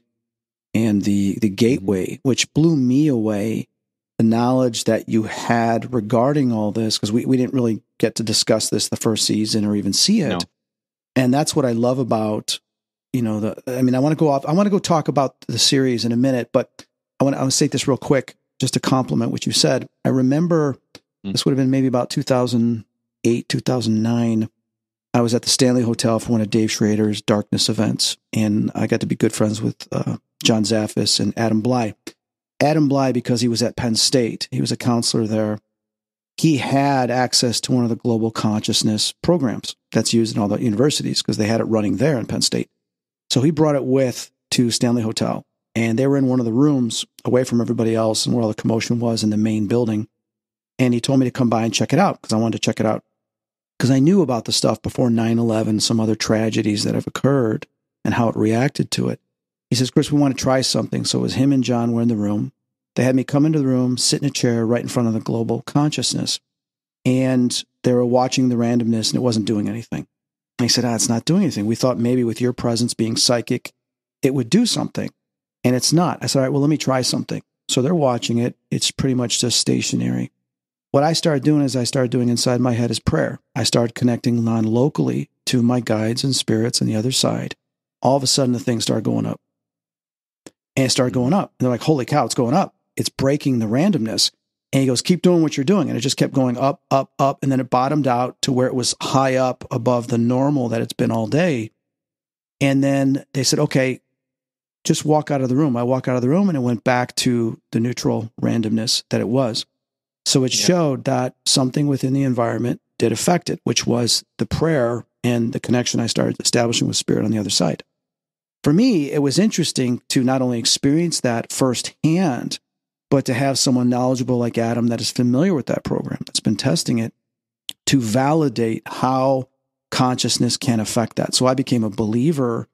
and the gateway, which blew me away. The knowledge that you had regarding all this, because we didn't really get to discuss this the first season or even see it. No. And that's what I love about, you know, I want to go talk about the series in a minute, but I want to say this real quick, just to compliment what you said. I remember this would have been maybe about 2008, 2009. I was at the Stanley Hotel for one of Dave Schrader's Darkness events, and I got to be good friends with John Zaffis and Adam Bly. Adam Bly, because he was at Penn State, he was a counselor there, he had access to one of the global consciousness programs that's used in all the universities, because they had it running there in Penn State. So he brought it with to Stanley Hotel, and they were in one of the rooms away from everybody else and where all the commotion was in the main building. And he told me to come by and check it out, because I wanted to check it out, because I knew about the stuff before 9/11, some other tragedies that have occurred and how it reacted to it. He says, Chris, we want to try something. So it was him and John were in the room. They had me come into the room, sit in a chair right in front of the global consciousness. And they were watching the randomness, and it wasn't doing anything. And he said, it's not doing anything. We thought maybe with your presence being psychic, it would do something. And it's not. I said, all right, well, let me try something. So they're watching it. It's pretty much just stationary. What I started doing inside my head is prayer. I started connecting non-locally to my guides and spirits on the other side. All of a sudden, the things start going up. And it started going up. And they're like, holy cow, it's going up. It's breaking the randomness. And he goes, keep doing what you're doing. And it just kept going up, up, up. And then it bottomed out to where it was high up above the normal that it's been all day. And then they said, okay, just walk out of the room. I walk out of the room, and it went back to the neutral randomness that it was. So it showed that something within the environment did affect it, which was the prayer and the connection I started establishing with spirit on the other side. For me, it was interesting to not only experience that firsthand, but to have someone knowledgeable like Adam that is familiar with that program, that's been testing it, to validate how consciousness can affect that. So I became a believer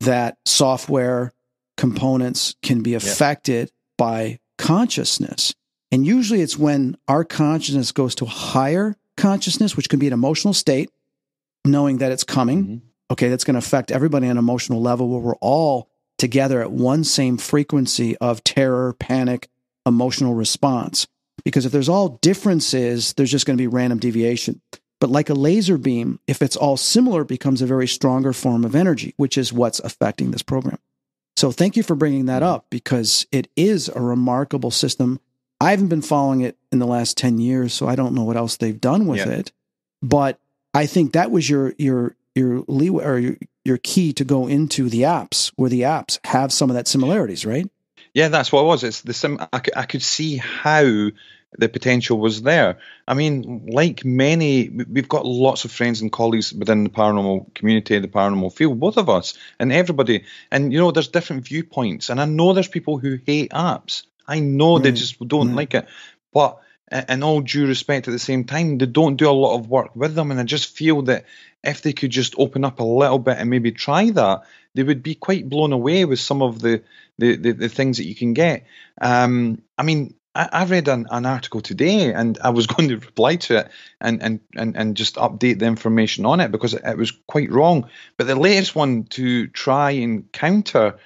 that software components can be affected by consciousness. And usually it's when our consciousness goes to a higher consciousness, which can be an emotional state, knowing that it's coming. Mm-hmm. Okay, that's going to affect everybody on an emotional level where we're all together at one same frequency of terror, panic, emotional response. Because if there's all differences, there's just going to be random deviation. But like a laser beam, if it's all similar, it becomes a very stronger form of energy, which is what's affecting this program. So thank you for bringing that up, because it is a remarkable system. I haven't been following it in the last 10 years, so I don't know what else they've done with it. But I think that was your leeway or your key to go into the apps, where the apps have some of that similarities, right? Yeah, that's what it was. It's the I could see how the potential was there. I mean, like many, we've got lots of friends and colleagues within the paranormal community, the paranormal field, both of us and everybody. And, you know, there's different viewpoints. And I know there's people who hate apps. I know they just don't like it. But in all due respect, at the same time, they don't do a lot of work with them. And I just feel that if they could just open up a little bit and maybe try that, they would be quite blown away with some of the things that you can get. I mean, I read an article today, and I was going to reply to it and just update the information on it, because it was quite wrong. But the latest one to try and counter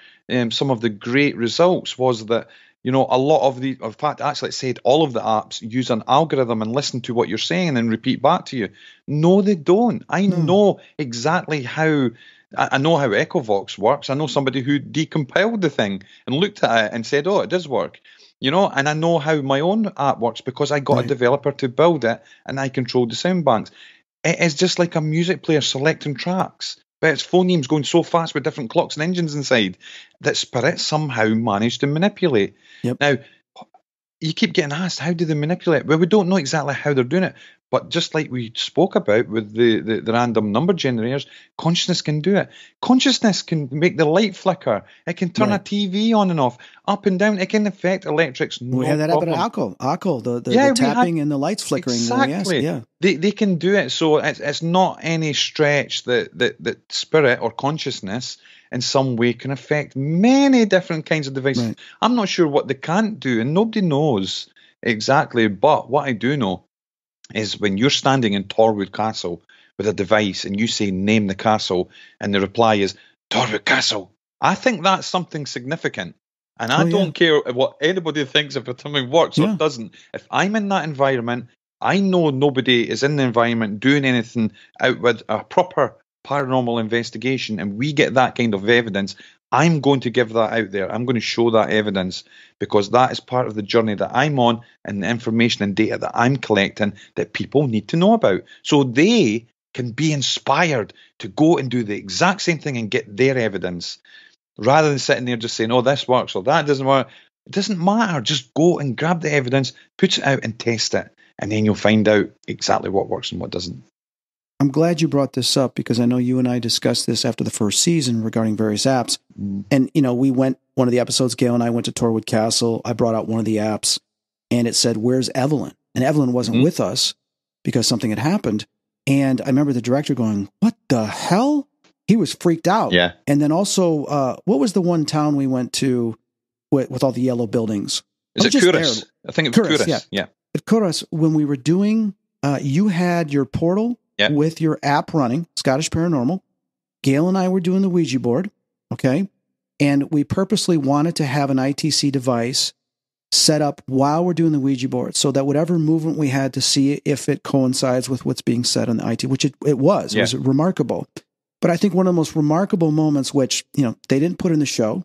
some of the great results was that, you know, a lot of the, in fact, actually it said all of the apps use an algorithm and listen to what you're saying and repeat back to you. No, they don't. I know exactly how, I know how Echovox works. I know somebody who decompiled the thing and looked at it and said, oh, it does work. You know, and I know how my own app works because I got a developer to build it and I control the sound banks. It is just like a music player selecting tracks, but its phonemes going so fast with different clocks and engines inside that Spirit somehow managed to manipulate. Yep. Now, you keep getting asked, how do they manipulate? Well, we don't know exactly how they're doing it, but just like we spoke about with the random number generators, consciousness can do it. Consciousness can make the light flicker. It can turn a TV on and off, up and down. It can affect electrics. No we had that problem. Happen at Alco. The tapping and the lights flickering. Exactly. They can do it. So it's not any stretch that Spirit or consciousness in some way can affect many different kinds of devices. Right. I'm not sure what they can't do, and nobody knows exactly, but what I do know is when you're standing in Torwood Castle with a device and you say, name the castle, and the reply is, Torwood Castle, I think that's something significant. And I don't care what anybody thinks if something works or doesn't. If I'm in that environment, I know nobody is in the environment doing anything out with a proper paranormal investigation, and we get that kind of evidence, I'm going to give that out there. I'm going to show that evidence, because that is part of the journey that I'm on and the information and data that I'm collecting that people need to know about, so they can be inspired to go and do the exact same thing and get their evidence, rather than sitting there just saying, oh, this works or that doesn't work. It doesn't matter. Just go and grab the evidence, put it out and test it, and then you'll find out exactly what works and what doesn't. I'm glad you brought this up, because I know you and I discussed this after the first season regarding various apps. And, you know, one of the episodes, Gail and I went to Torwood Castle. I brought out one of the apps and it said, where's Evelyn? And Evelyn wasn't with us because something had happened. And I remember the director going, what the hell? He was freaked out. Yeah. And then also, what was the one town we went to with all the yellow buildings? Is it Kuras? I think it was Kuras. Yeah. At Kuras, when we were doing, you had your portal. Yep. With your app running, Scottish Paranormal, Gail and I were doing the Ouija board, okay? And we purposely wanted to have an ITC device set up while we're doing the Ouija board, so that whatever movement we had to see if it coincides with what's being said on the IT, which it was. Yeah. It was remarkable. But I think one of the most remarkable moments, which, you know, they didn't put in the show,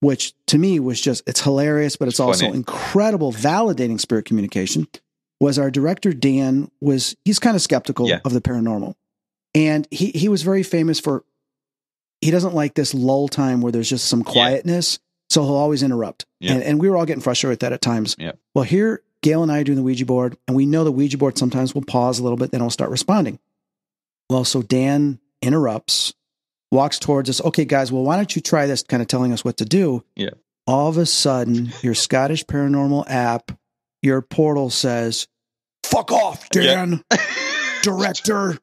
which to me was just, it's hilarious, but it's also funny. Incredible, validating spirit communication, was our director, Dan, he's kind of skeptical of the paranormal. And he was very famous for, he doesn't like this lull time where there's just some quietness, so he'll always interrupt. Yeah. And we were all getting frustrated with that at times. Yeah. Well, here, Gail and I are doing the Ouija board, and we know the Ouija board sometimes will pause a little bit, then it'll start responding. Well, so Dan interrupts, walks towards us, okay, guys, well, why don't you try this, kind of telling us what to do. Yeah. All of a sudden, your Scottish Paranormal app, your portal says, fuck off, Dan. Yeah. director.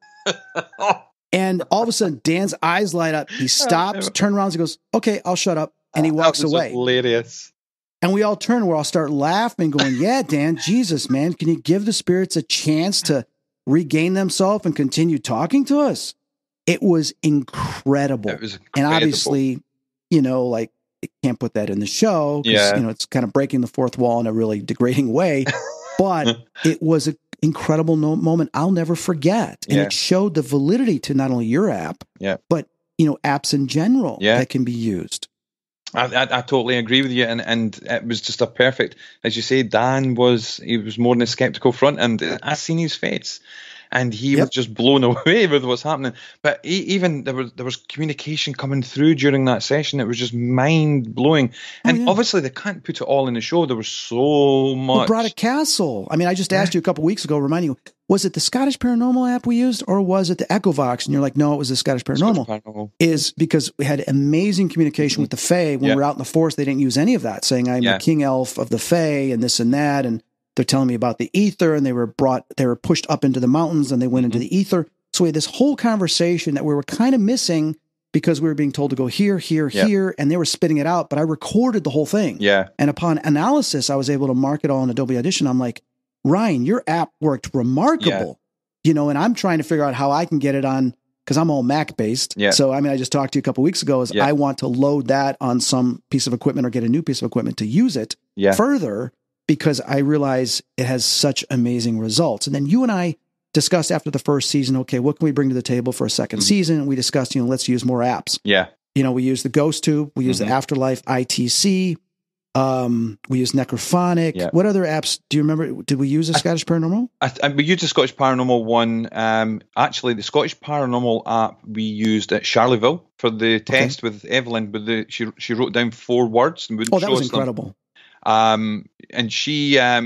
And all of a sudden, Dan's eyes light up. He stops, turns around, and goes, okay, I'll shut up. And he walks away. Hilarious. And we all turn, we'll all start laughing, going, yeah, Dan, Jesus, man, can you give the spirits a chance to regain themselves and continue talking to us? It was incredible. It was incredible. And obviously, you know, like, I can't put that in the show because, you know, it's kind of breaking the fourth wall in a really degrading way. But it was an incredible moment I'll never forget. And it showed the validity to not only your app, but, you know, apps in general that can be used. I totally agree with you. And it was just a perfect, as you say, Dan was, he was more than a skeptical front end. I seen his face. And he was just blown away with what's happening. But he, even there was communication coming through during that session. It was just mind blowing. And obviously they can't put it all in the show. There was so much. We brought a castle. I mean, I just asked you a couple of weeks ago, reminding you, was it the Scottish Paranormal app we used, or was it the Echovox? And you're like, no, it was the Scottish Paranormal. Is because we had amazing communication with the Fae when we were out in the forest. They didn't use any of that, saying I'm the king elf of the Fae and this and that, and they're telling me about the ether, and they were pushed up into the mountains and they went into the ether. So we had this whole conversation that we were kind of missing because we were being told to go here, here, here, and they were spitting it out. But I recorded the whole thing. Yeah. And upon analysis, I was able to mark it all in Adobe Audition. I'm like, Ryan, your app worked remarkable, you know, and I'm trying to figure out how I can get it on, because I'm all Mac based. Yeah. So, I mean, I just talked to you a couple of weeks ago, is I want to load that on some piece of equipment or get a new piece of equipment to use it further, because I realize it has such amazing results. And then you and I discussed after the first season, okay, what can we bring to the table for a second season? And we discussed, you know, let's use more apps. Yeah. You know, we use the Ghost Tube, we use the Afterlife ITC, we use Necrophonic. Yeah. What other apps do you remember? Did we use the Scottish Paranormal? We used the Scottish Paranormal one. Actually, the Scottish Paranormal app we used at Charleville for the test with Evelyn, but she wrote down 4 words and wouldn't show us. Oh, that was incredible. Them. And she, I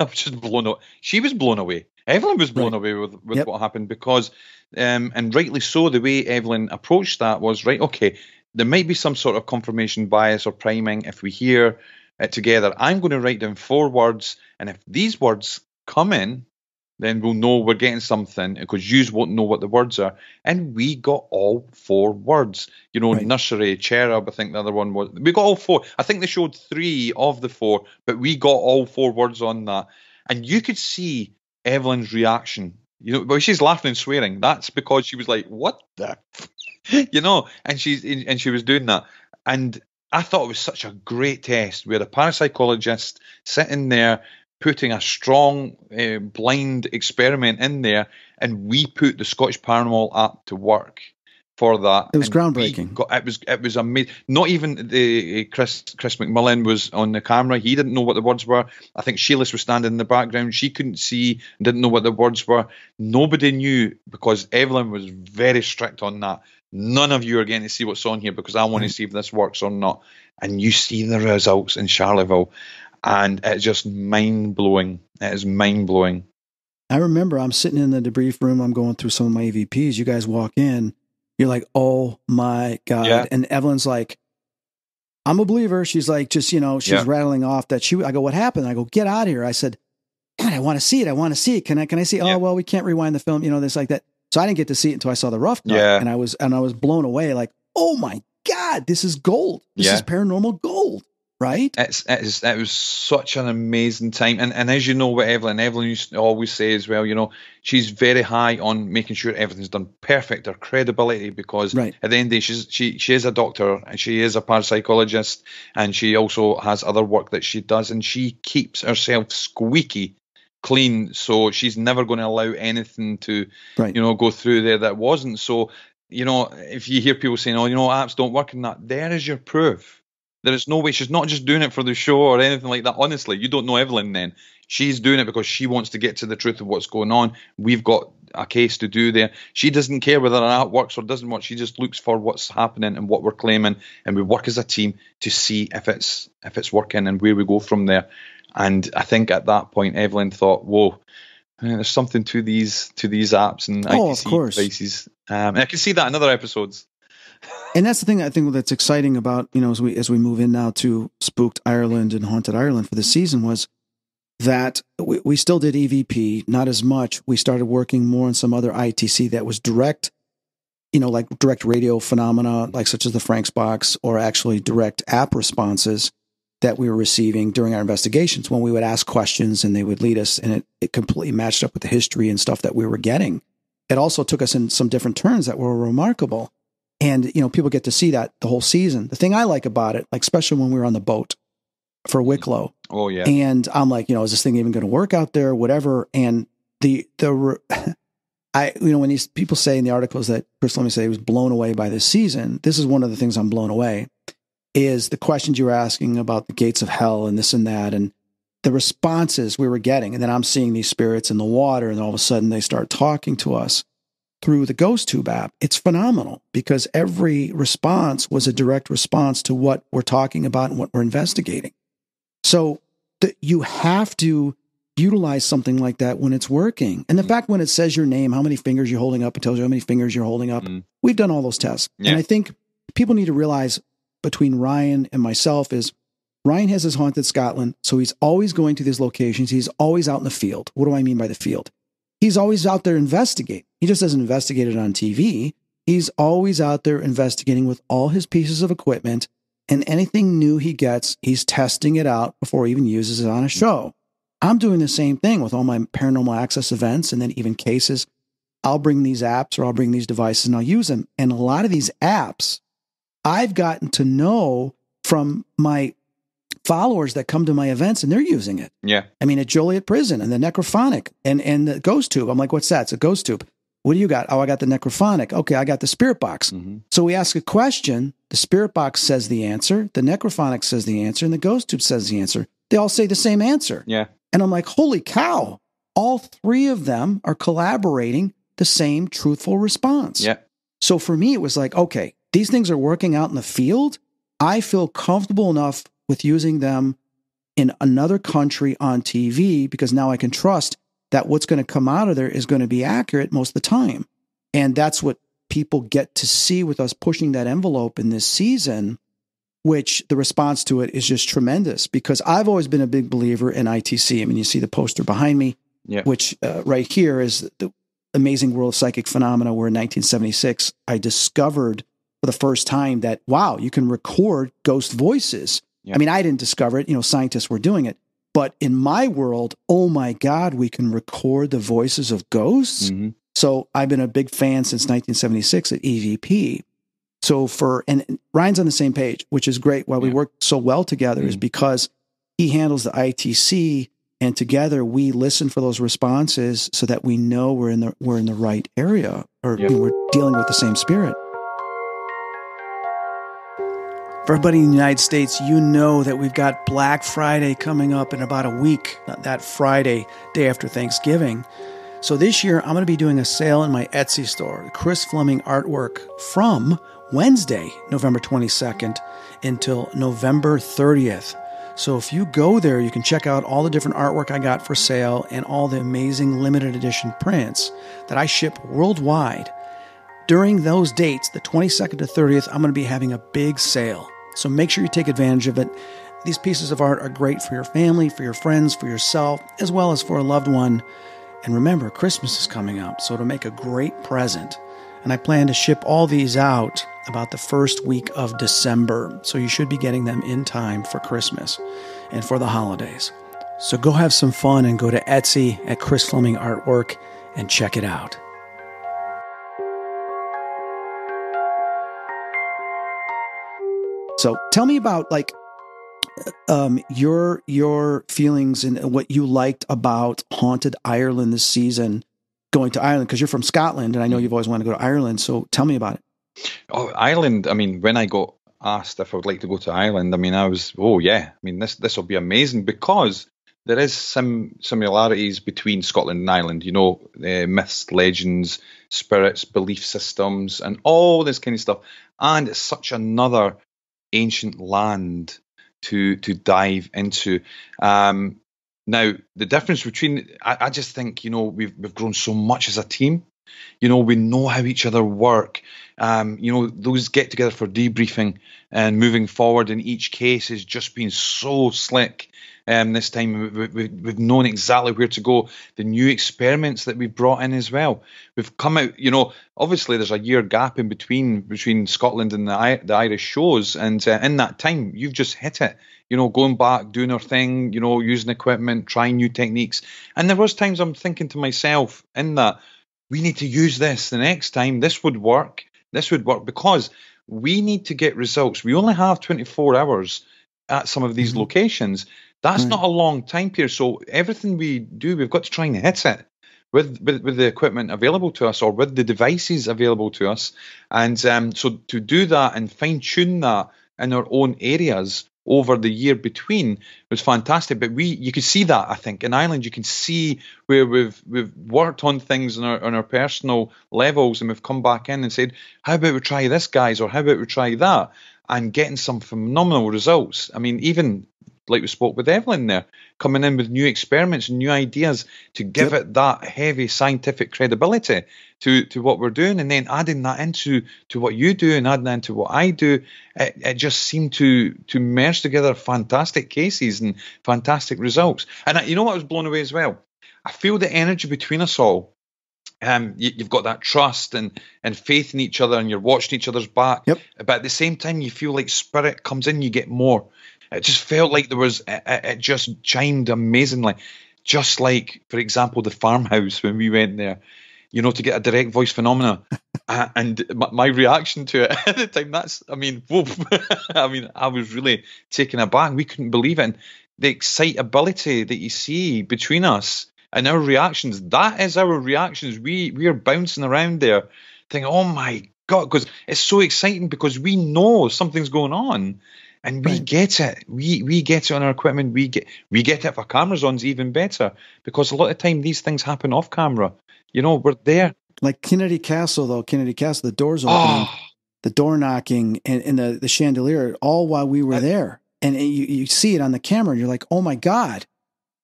was just blown away. She was blown away. Evelyn was blown away with what happened because, and rightly so, the way Evelyn approached that was, right, okay, there might be some sort of confirmation bias or priming if we hear it together. I'm going to write down 4 words, and if these words come in, then we'll know we're getting something because you won't know what the words are. And we got all 4 words. You know, nursery, cherub, I think the other one was. We got all 4. I think they showed 3 of the 4, but we got all 4 words on that. And you could see Evelyn's reaction. You know, but she's laughing and swearing. That's because she was like, what the? You know, and she was doing that. And I thought it was such a great test. We had a parapsychologist sitting there putting a strong blind experiment in there, and we put the Scottish Paranormal app to work for that. It was groundbreaking. It was amazing. Not even the Chris McMillan was on the camera. He didn't know what the words were. I think Sheila was standing in the background. She couldn't see and didn't know what the words were. Nobody knew because Evelyn was very strict on that. None of you are getting to see what's on here because I want to see if this works or not. And you see the results in Charleville. And it's just mind-blowing. It is mind-blowing. I remember I'm sitting in the debrief room. I'm going through some of my EVPs. You guys walk in. You're like, oh, my God. Yeah. And Evelyn's like, I'm a believer. She's like, just, you know, she's rattling off that I go, what happened? I go, get out of here. I said, God, I want to see it. I want to see it. Can I see it? Yeah. Oh, well, we can't rewind the film. You know, this like that. So I didn't get to see it until I saw the rough cut. Yeah. And I was blown away. Like, oh, my God, this is gold. This is paranormal gold. Right? It was such an amazing time. And as you know with Evelyn used to always say as well, you know, she's very high on making sure everything's done perfect, her credibility, because at the end of the day, she is a doctor and she is a parapsychologist and she also has other work that she does and she keeps herself squeaky clean. So she's never going to allow anything to, you know, go through there that wasn't. So, you know, if you hear people saying, oh, you know, apps don't work in that, there is your proof. There is no way. She's not just doing it for the show or anything like that. Honestly, you don't know Evelyn then. She's doing it because she wants to get to the truth of what's going on. We've got a case to do there. She doesn't care whether an app works or doesn't work. She just looks for what's happening and what we're claiming. And we work as a team to see if it's working and where we go from there. And I think at that point, Evelyn thought, whoa, there's something to these apps and ITC devices. And I can see that in other episodes. And that's the thing I think that's exciting about, you know, as we move in now to Spooked Ireland and Haunted Ireland for this season was that we still did EVP, not as much. We started working more on some other ITC that was direct, you know, like direct radio phenomena, like such as the Frank's box, or actually direct app responses that we were receiving during our investigations when we would ask questions and they would lead us, and it completely matched up with the history and stuff that we were getting. It also took us in some different turns that were remarkable. And, you know, people get to see that the whole season. The thing I like about it, like, especially when we were on the boat for Wicklow. Oh, yeah. And I'm like, you know, is this thing even going to work out there? Whatever. And you know, when these people say in the articles that Chris Fleming said he was blown away by this season, this is one of the things I'm blown away is the questions you were asking about the gates of hell and this and that, and the responses we were getting. And then I'm seeing these spirits in the water, and all of a sudden they start talking to us through the Ghost Tube app. It's phenomenal because every response was a direct response to what we're talking about and what we're investigating. So you have to utilize something like that when it's working. And the fact when it says your name, how many fingers you're holding up, it tells you how many fingers you're holding up. We've done all those tests. Yeah. And I think people need to realize between Ryan and myself is Ryan has his Haunted Scotland. So he's always going to these locations. He's always out in the field. What do I mean by the field? He's always out there investigating. He just doesn't investigate it on TV. He's always out there investigating with all his pieces of equipment, and anything new he gets, he's testing it out before he even uses it on a show. I'm doing the same thing with all my paranormal access events and then even cases. I'll bring these apps, or I'll bring these devices and I'll use them. And a lot of these apps I've gotten to know from my followers that come to my events, and they're using it. Yeah. I mean, at Joliet Prison and the Necrophonic and the Ghost Tube. I'm like, what's that? It's a Ghost Tube. What do you got? Oh, I got the Necrophonic. Okay, I got the Spirit Box. Mm-hmm. So we ask a question. The Spirit Box says the answer. The Necrophonic says the answer. And the Ghost Tube says the answer. They all say the same answer. Yeah. And I'm like, holy cow. All three of them are collaborating the same truthful response. Yeah. So for me, it was like, okay, these things are working out in the field. I feel comfortable enough with using them in another country on TV, because now I can trust that what's going to come out of there is going to be accurate most of the time. And that's what people get to see with us pushing that envelope in this season, which the response to it is just tremendous, because I've always been a big believer in ITC. I mean, you see the poster behind me, yeah, which right here is the Amazing World of Psychic Phenomena, where in 1976, I discovered for the first time that, wow, you can record ghost voices. Yeah. I mean, I didn't discover it, you know, scientists were doing it. But in my world, oh my God, we can record the voices of ghosts. Mm-hmm. So I've been a big fan since 1976 at EVP. So and Ryan's on the same page, which is great. Why we work so well together is because he handles the ITC, and together we listen for those responses so that we know we're in the right area, or we're dealing with the same spirit. For everybody in the United States, you know that we've got Black Friday coming up in about a week, that Friday, day after Thanksgiving. So this year, I'm going to be doing a sale in my Etsy store, Chris Fleming Artwork, from Wednesday, November 22nd until November 30th. So if you go there, you can check out all the different artwork I got for sale and all the amazing limited edition prints that I ship worldwide. During those dates, the 22nd to 30th, I'm going to be having a big sale. So make sure you take advantage of it. These pieces of art are great for your family, for your friends, for yourself, as well as for a loved one. And remember, Christmas is coming up, so to make a great present. And I plan to ship all these out about the first week of December. So you should be getting them in time for Christmas and for the holidays. So go have some fun and go to Etsy at Chris Fleming Artwork and check it out. So tell me about, like, your feelings and what you liked about Haunted Ireland this season, going to Ireland, because you're from Scotland and I know you've always wanted to go to Ireland. So tell me about it. Oh, Ireland. I mean, when I got asked if I would like to go to Ireland, I mean, I was, oh, yeah. I mean, this will be amazing, because there is some similarities between Scotland and Ireland, you know, myths, legends, spirits, belief systems, and all this kind of stuff. And it's such another ancient land to dive into. Now, the difference between, I just think, you know, we've grown so much as a team. You know, we know how each other work. You know, those get together for debriefing and moving forward in each case has just been so slick. this time. We've known exactly where to go. The new experiments that we brought in as well. We've come out, you know, obviously there's a year gap in between Scotland and the Irish shows, and in that time, you've just hit it. You know, going back, doing our thing, you know, using equipment, trying new techniques. And there was times I'm thinking to myself in that, we need to use this the next time. This would work. This would work because we need to get results. We only have 24 hours at some of these locations. That's not a long time period. So everything we do, we've got to try and hit it with the equipment available to us or with the devices available to us. And so to do that and fine-tune that in our own areas over the year between was fantastic. But you could see that, I think, in Ireland. You can see where we've worked on things on our personal levels, and we've come back in and said, how about we try this, guys, or how about we try that, and getting some phenomenal results. I mean, even like we spoke with Evelyn there, coming in with new experiments, new ideas to give it that heavy scientific credibility to what we're doing, and then adding that into what you do and adding that into what I do. It just seemed to merge together fantastic cases and fantastic results. And you know what I was blown away as well? I feel the energy between us all. You've got that trust and faith in each other, and you're watching each other's back. Yep. But at the same time, you feel like spirit comes in, you get more. It just felt like there was, it just chimed amazingly. Just like, for example, the farmhouse when we went there, you know, to get a direct voice phenomena. And my reaction to it at the time, whoa. I mean, I was really taken aback. We couldn't believe it. And the excitability that you see between us and our reactions, that is our reactions. We are bouncing around there thinking, oh my God, because it's so exciting because we know something's going on. And we get it. We get it on our equipment. We get it if our camera's on, is even better, because a lot of time these things happen off camera. You know, we're there. Like Kennedy Castle, though. Kennedy Castle, the doors opening, the door knocking, and the chandelier, all while we were there. And you see it on the camera, and you're like, oh my God.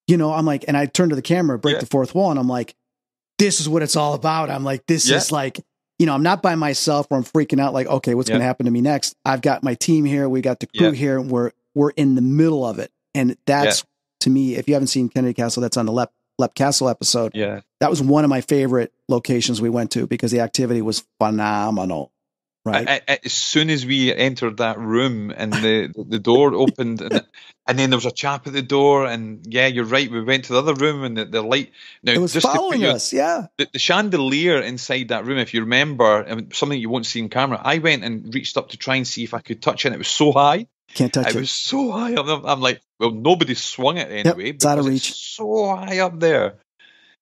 You know, I'm like, and I turn to the camera, break the fourth wall, and I'm like, this is what it's all about. I'm like, this is like, you know, I'm not by myself where I'm freaking out like, okay, what's going to happen to me next? I've got my team here. We got the crew here, and we're in the middle of it. And that's, to me, if you haven't seen Kennedy Castle, that's on the Leap Castle episode. Yeah. That was one of my favorite locations we went to because the activity was phenomenal. Right. As soon as we entered that room and the door opened and then there was a chap at the door, and you're right. We went to the other room and the light. Now, it was just following us, The chandelier inside that room, if you remember, and something you won't see in camera, I went and reached up to try and see if I could touch it. And it was so high. Can't touch it. It was so high. I'm like, well, nobody swung it anyway. It's out of reach. It's so high up there.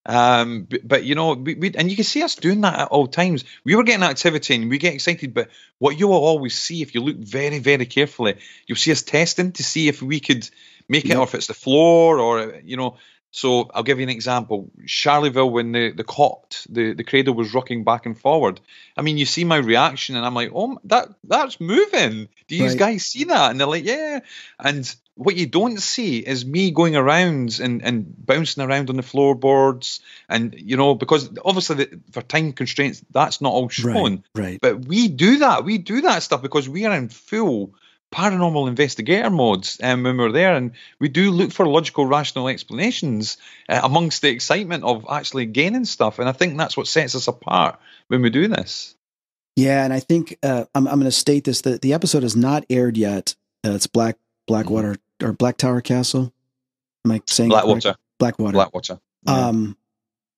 But you know, and you can see us doing that at all times. We were getting activity and we get excited, but what you will always see, if you look very, very carefully, you'll see us testing to see if we could make it, or if it's the floor, or, you know. So I'll give you an example. Charleville, when the cradle was rocking back and forward, I mean, you see my reaction and I'm like, oh, that's moving. Do you guys see that? And they're like, yeah. And what you don't see is me going around and bouncing around on the floorboards. And, you know, because obviously for time constraints, that's not all shown. Right. But we do that. We do that stuff because we are in full paranormal investigator modes when we're there, and we do look for logical, rational explanations amongst the excitement of actually gaining stuff. And I think that's what sets us apart when we do this. Yeah, and I think I'm going to state this, that the episode is not aired yet. It's Blackwater or Blacktower Castle. Am I saying Blackwater? Blackwater. Yeah.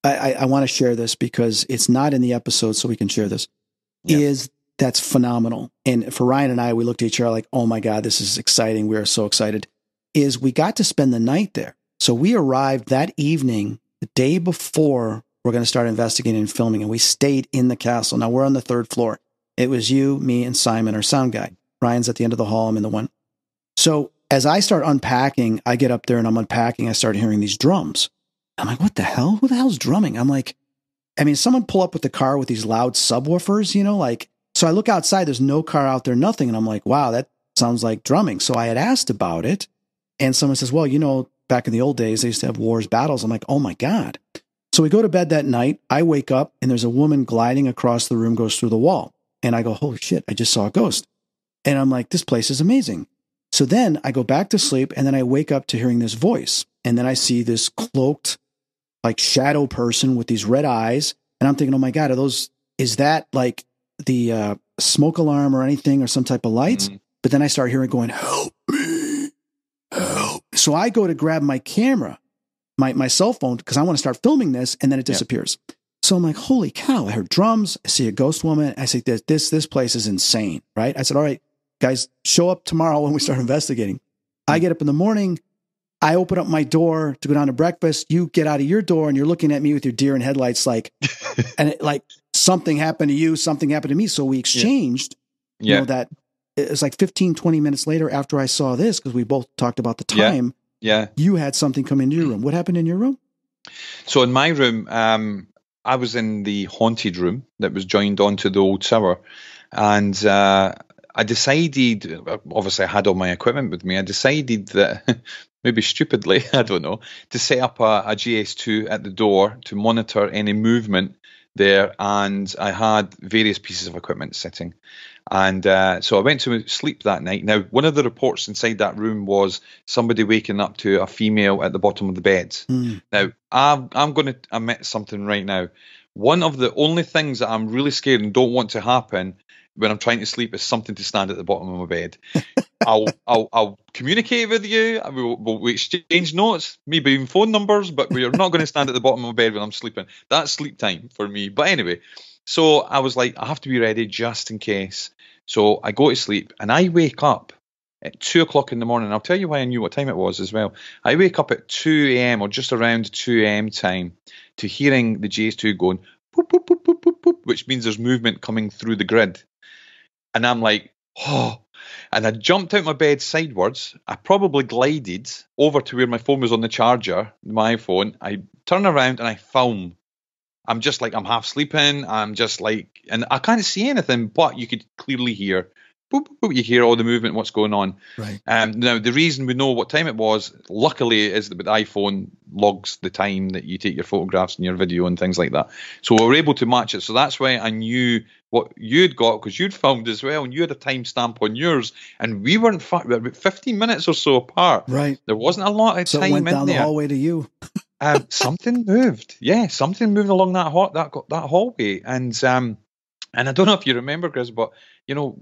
I want to share this because it's not in the episode, so we can share this. Yeah. That's phenomenal. And for Ryan and I, we looked at each other like, oh my God, this is exciting. We are so excited. We got to spend the night there. So we arrived that evening, the day before we're going to start investigating and filming, and we stayed in the castle. Now we're on the third floor. It was you, me, and Simon, our sound guy. Ryan's at the end of the hall. I'm in the one. So as I start unpacking, I get up there and I'm unpacking. I start hearing these drums. I'm like, what the hell? Who the hell's drumming? I'm like, I mean, someone pull up with the car with these loud subwoofers, you know, like. So I look outside, there's no car out there, nothing. And I'm like, wow, that sounds like drumming. So I had asked about it. And someone says, well, you know, back in the old days, they used to have wars, battles. I'm like, oh my God. So we go to bed that night. I wake up and there's a woman gliding across the room, goes through the wall. And I go, holy shit, I just saw a ghost. And I'm like, this place is amazing. So then I go back to sleep, and then I wake up to hearing this voice. And then I see this cloaked, like, shadow person with these red eyes. And I'm thinking, oh my God, is that like the smoke alarm or anything, or some type of lights? Mm. But then I start hearing going, help me, help. So I go to grab my camera, my cell phone, because I want to start filming this, and then it disappears. Yep. So I'm like, holy cow, I heard drums. I see a ghost woman. I say, this place is insane, right? I said, all right, guys, show up tomorrow when we start investigating. I get up in the morning. I open up my door to go down to breakfast. You get out of your door and you're looking at me with your deer in headlights, like, and it, like, something happened to you, something happened to me. So we exchanged, you know, that it was like 15, 20 minutes later after I saw this, because we both talked about the time. Yeah. You had something come into your room. What happened in your room? So in my room, I was in the haunted room that was joined onto the old tower. And, I decided, obviously I had all my equipment with me. I decided that maybe stupidly, I don't know, to set up a GS2 at the door to monitor any movement there. And I had various pieces of equipment sitting. And so I went to sleep that night. Now, one of the reports inside that room was somebody waking up to a female at the bottom of the bed. Mm. Now, I'm going to admit something right now. One of the only things that I'm really scared and don't want to happen when I'm trying to sleep is something to stand at the bottom of my bed. I'll communicate with you. We'll exchange notes, maybe even phone numbers, but we're not going to stand at the bottom of my bed when I'm sleeping. That's sleep time for me. But anyway, so I was like, I have to be ready just in case. So I go to sleep and I wake up at 2 o'clock in the morning. I'll tell you why I knew what time it was as well. I wake up at 2 a.m. or just around 2 a.m. time to hearing the GS2 going, boop, boop, boop, boop, boop, boop, which means there's movement coming through the grid. And I'm like, oh, and I jumped out my bed sidewards. I probably glided over to where my phone was on the charger, my iPhone. I turn around and I film. I'm just like, I'm half sleeping. I'm just like, and I can't see anything, but you could clearly hear, boop, boop, boop, you hear all the movement, what's going on. Right. Now, the reason we know what time it was, luckily, is that the iPhone logs the time that you take your photographs and your video and things like that. So we were able to match it. So that's why I knew what you'd got, because you'd filmed as well, and you had a timestamp on yours, and we weren't about 15 minutes or so apart. Right. There wasn't a lot of time in there. So it went down the hallway to you. Something moved. Yeah, something moved along that hallway. And I don't know if you remember, Chris, but, you know,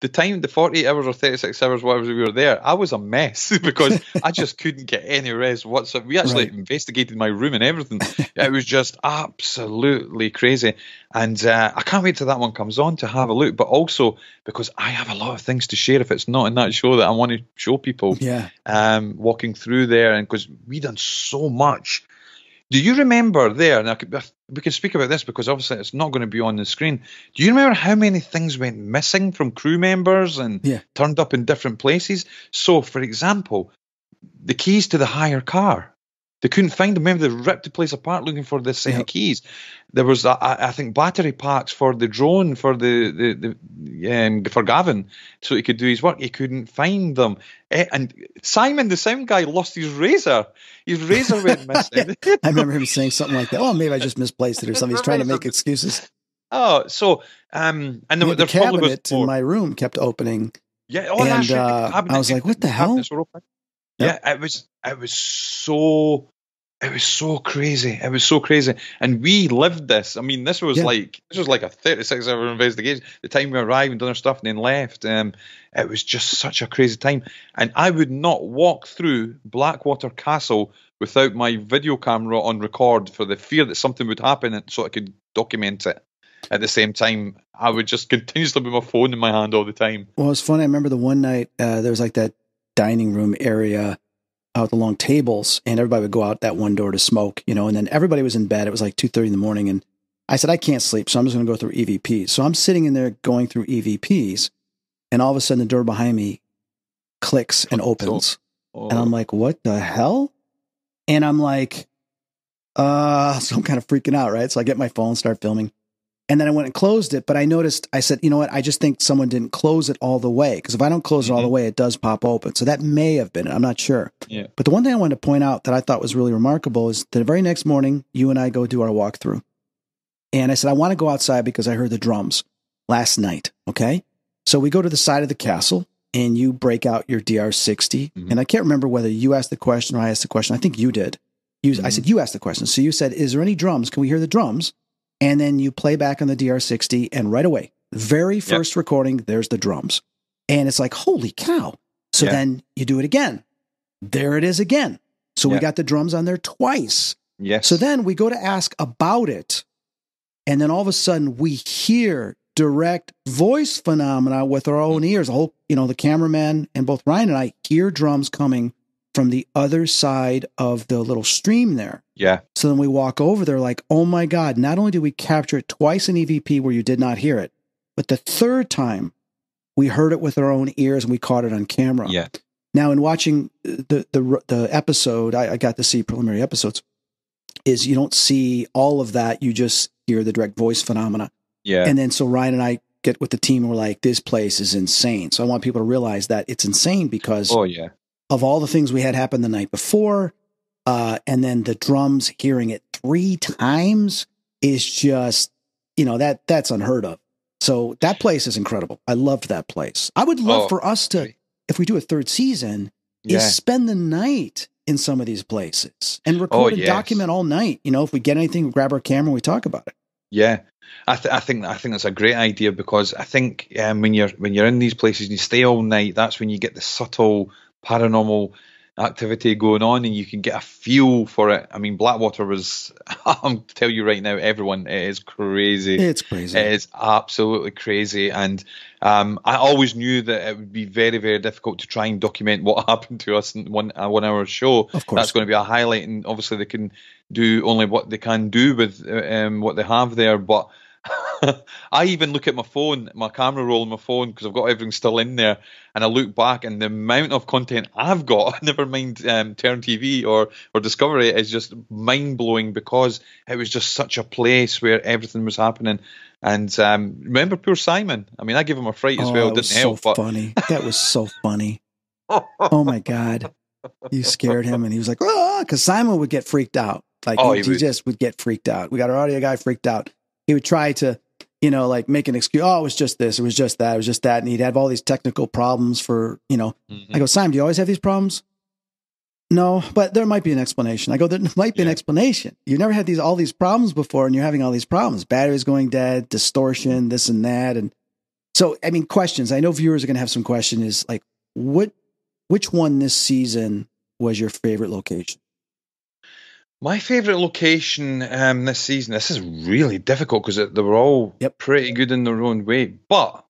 the time, the 48 hours or 36 hours, whatever we were there, I was a mess because I just couldn't get any rest whatsoever. We actually investigated my room and everything. It was just absolutely crazy. And I can't wait till that one comes on to have a look, but also because I have a lot of things to share if it's not in that show that I want to show people walking through there. And because we've done so much. Do you remember there, now we can speak about this because obviously it's not going to be on the screen. Do you remember how many things went missing from crew members and turned up in different places? So, for example, the keys to the hire car. They couldn't find them. Remember, they ripped the place apart looking for this set of keys. There was, I think, battery packs for the drone, for the for Gavin, so he could do his work. He couldn't find them. And Simon, the sound guy, lost his razor. His razor went missing. I remember him saying something like that. Oh, maybe I just misplaced it or something. He's trying to make excuses. Oh, so and the cabinet in my room kept opening. Yeah, oh, and I was like, what the hell? Yep. Yeah, it was so crazy. It was so crazy. And we lived this. I mean, this was like a 36-hour investigation. The time we arrived and done our stuff and then left. It was just such a crazy time. And I would not walk through Blackwater Castle without my video camera on record for the fear that something would happen, and so I could document it. At the same time, I would just continuously be my phone in my hand all the time. Well, it's funny. I remember the one night there was like that dining room area out the long tables, and everybody would go out that one door to smoke, you know, and then everybody was in bed. It was like 2:30 in the morning. And I said, I can't sleep. So I'm just going to go through EVPs. So I'm sitting in there going through EVPs, and all of a sudden the door behind me clicks and opens. Oh. And I'm like, what the hell? And I'm like, so I'm kind of freaking out. Right. So I get my phone, start filming. And then I went and closed it, but I noticed, I said, you know what? I just think someone didn't close it all the way, because if I don't close it all the way, it does pop open. So that may have been it. I'm not sure. Yeah. But the one thing I wanted to point out that I thought was really remarkable is the very next morning, you and I go do our walkthrough. And I said, I want to go outside because I heard the drums last night, okay? So we go to the side of the castle, and you break out your DR-60. Mm-hmm. And I can't remember whether you asked the question or I asked the question. I think you did. I said, you asked the question. So you said, is there any drums? Can we hear the drums? And then you play back on the DR-60 and right away, very first recording, there's the drums. And it's like, holy cow. So then you do it again. There it is again. So we got the drums on there twice. Yes. So then we go to ask about it. And then all of a sudden we hear direct voice phenomena with our own ears. The whole, you know, the cameraman and both Ryan and I hear drums coming from the other side of the little stream there. Yeah. So then we walk over there like, oh my God, not only did we capture it twice in EVP where you did not hear it, but the third time we heard it with our own ears and we caught it on camera. Yeah. Now in watching the episode, I got to see preliminary episodes, is you don't see all of that. You just hear the direct voice phenomena. Yeah. And then so Ryan and I get with the team and we're like, this place is insane. So I want people to realize that it's insane because of all the things we had happen the night before, and then the drums, hearing it three times is just, you know, that's unheard of. So that place is incredible. I loved that place. I would love for us to, if we do a third season, is spend the night in some of these places and record and document all night. You know, if we get anything, we grab our camera and we talk about it. Yeah, I think that's a great idea because I think when you're in these places and you stay all night, that's when you get the subtle paranormal activity going on and you can get a feel for it. I mean, Blackwater was, I'll tell you right now, everyone, it is crazy. It's crazy. It is absolutely crazy. And I always knew that it would be very, very difficult to try and document what happened to us in one hour show. Of course. That's going to be a highlight. And obviously they can do only what they can do with what they have there. But I even look at my phone, my camera roll on my phone, because I've got everything still in there, and I look back and the amount of content I've got, never mind Turn TV or Discovery, is just mind-blowing because it was just such a place where everything was happening. And remember poor Simon? I mean, I gave him a fright as well. It didn't help. Funny. That was so funny. Oh my God. You scared him and he was like, oh, because Simon would get freaked out. Like he just would get freaked out. We got our audio guy freaked out. He would try to, you know, like make an excuse. Oh, it was just this. It was just that. It was just that. And he'd have all these technical problems for, you know, I go, Simon, do you always have these problems? No, but there might be an explanation. I go, there might be an explanation. You've never had all these problems before and you're having all these problems. Batteries going dead, distortion, this and that. And so, I mean, questions. I know viewers are going to have some questions is like, which one this season was your favorite location? My favourite location this season, this is really difficult because they were all pretty good in their own way. But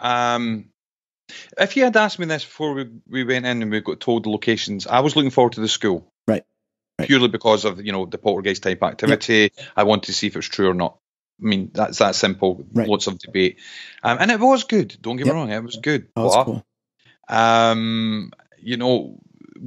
if you had asked me this before we went in and we got told the locations, I was looking forward to the school. Right. Purely because of, you know, the poltergeist type activity. Yep. I wanted to see if it was true or not. I mean, that's that simple. Right. Lots of debate. And it was good. Don't get me wrong. It was good. Oh, but, cool. You know,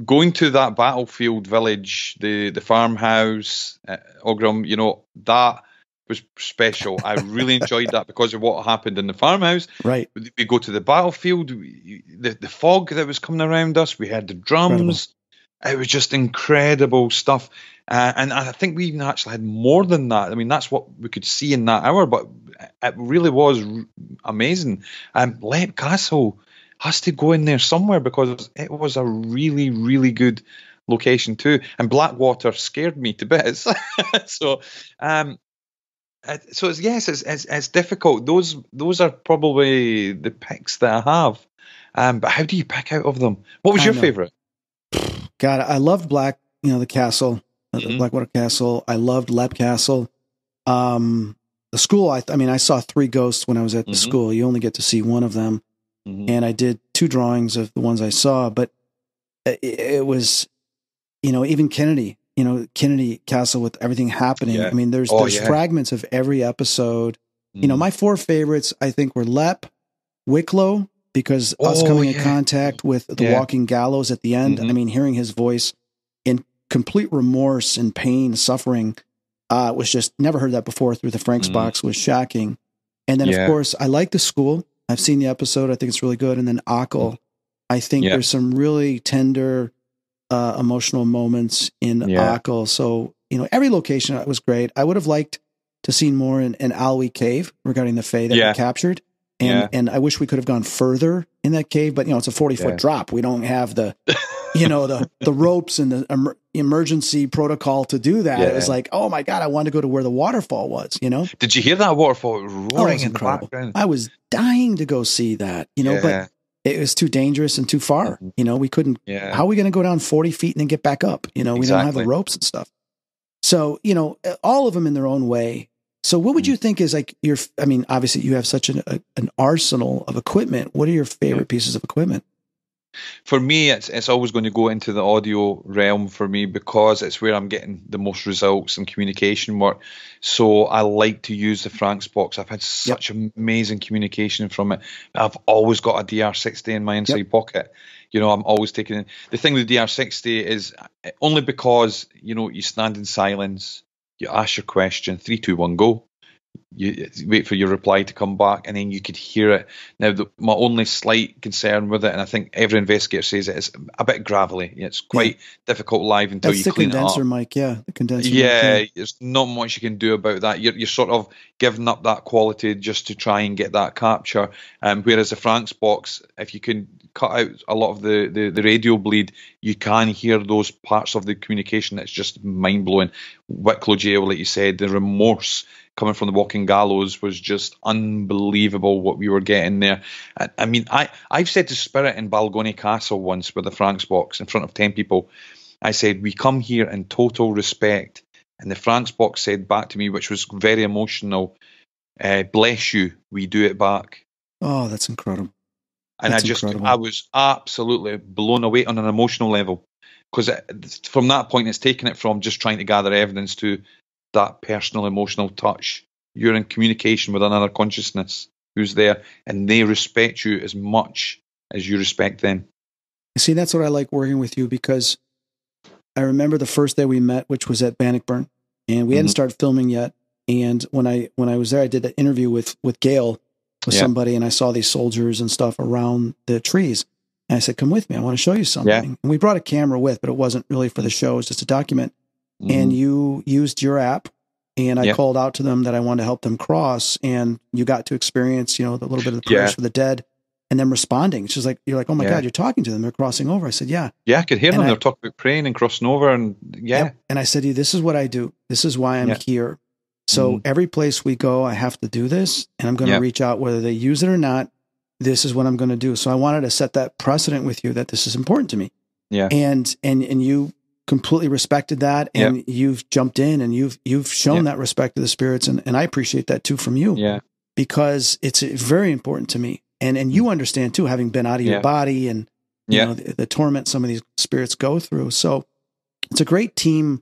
going to that battlefield village, the farmhouse, Ogram, you know, that was special. I really enjoyed that because of what happened in the farmhouse. Right. We go to the battlefield, the fog that was coming around us, we heard the drums. Incredible. It was just incredible stuff. And I think we even actually had more than that. I mean, that's what we could see in that hour, but it really was amazing. Leap Castle has to go in there somewhere because it was a really, really good location too. And Blackwater scared me to bits. So it's, yes, it's difficult. Those are probably the picks that I have. But how do you pick out of them? What was your favorite? God, I loved the castle, the Blackwater Castle. I loved Leap Castle. The school, I mean, I saw 3 ghosts when I was at the school. You only get to see one of them. Mm-hmm. And I did 2 drawings of the ones I saw, but it was, you know, even Kennedy Castle with everything happening. Yeah. I mean, there's fragments of every episode. Mm-hmm. You know, my 4 favorites, I think, were Leap, Wicklow, because us coming in contact with the walking gallows at the end. Mm-hmm. I mean, hearing his voice in complete remorse and pain, suffering, was just, never heard that before through the Frank's box, was shocking. And then, of course, I like the school. I've seen the episode. I think it's really good. And then Ackle, I think there's some really tender, emotional moments in Ackle. So, you know, every location was great. I would have liked to seen more in Alwi Cave regarding the Fae that we captured. And, and I wish we could have gone further in that cave, but you know, it's a 40-foot drop. We don't have the, you know, the ropes and the emergency protocol to do that. It was like, oh my God, I wanted to go to where the waterfall was, you know? Did you hear that waterfall roaring in the background? I was dying to go see that, you know, but it was too dangerous and too far. You know, we couldn't, how are we going to go down 40 feet and then get back up? You know, we don't have the ropes and stuff. So, you know, all of them in their own way. So what would you think is like your, I mean, obviously you have such an arsenal of equipment. What are your favorite pieces of equipment? For me, it's always going to go into the audio realm for me, because it's where I'm getting the most results and communication work. So I like to use the Frank's box. I've had such amazing communication from it. I've always got a DR-60 in my inside pocket. You know, I'm always taking it. The thing with DR-60 is only because, you know, you stand in silence. You ask your question, 3, 2, 1, go. You wait for your reply to come back, and then you could hear it. Now, my only slight concern with it, and I think every investigator says it, is a bit gravelly. It's quite difficult live until you clean it up. That's the condenser mic, the condenser mic, there's not much you can do about that. You're sort of giving up that quality just to try and get that capture. Whereas the Frank's box, if you can cut out a lot of the radio bleed, you can hear those parts of the communication that's just mind-blowing. Wicklow Jail, like you said, the remorse coming from the walking gallows was just unbelievable what we were getting there. I mean, I've said to Spirit in Balgony Castle once with the Frank's box in front of 10 people, I said, we come here in total respect. And the Frank's box said back to me, which was very emotional, bless you, we do it back. Oh, that's incredible. And that's incredible. I was absolutely blown away on an emotional level, because from that point, it's taken it from just trying to gather evidence to that personal emotional touch. You're in communication with another consciousness who's there, and they respect you as much as you respect them. See, that's what I like working with you, because I remember the first day we met, which was at Bannockburn, and we hadn't started filming yet. And when I was there, I did an interview with Gail, with somebody, and I saw these soldiers and stuff around the trees. And I said, come with me. I want to show you something. Yeah. And we brought a camera with, but it wasn't really for the show. It was just to document. And you used your app, and I called out to them that I wanted to help them cross, and you got to experience, you know, a little bit of the prayers for the dead, and them responding. It's just like, you're like, oh my God, you're talking to them. They're crossing over. I said, yeah, I could hear them. They're talking about praying and crossing over, and and I said to you, this is what I do. This is why I'm here. So every place we go, I have to do this, and I'm going to reach out whether they use it or not. This is what I'm going to do. So I wanted to set that precedent with you that this is important to me. Yeah. And you completely respected that, and you've jumped in, and you've shown that respect to the spirits, and I appreciate that too from you, because it's very important to me, and you understand too, having been out of your body, and you know the torment some of these spirits go through. So it's a great team,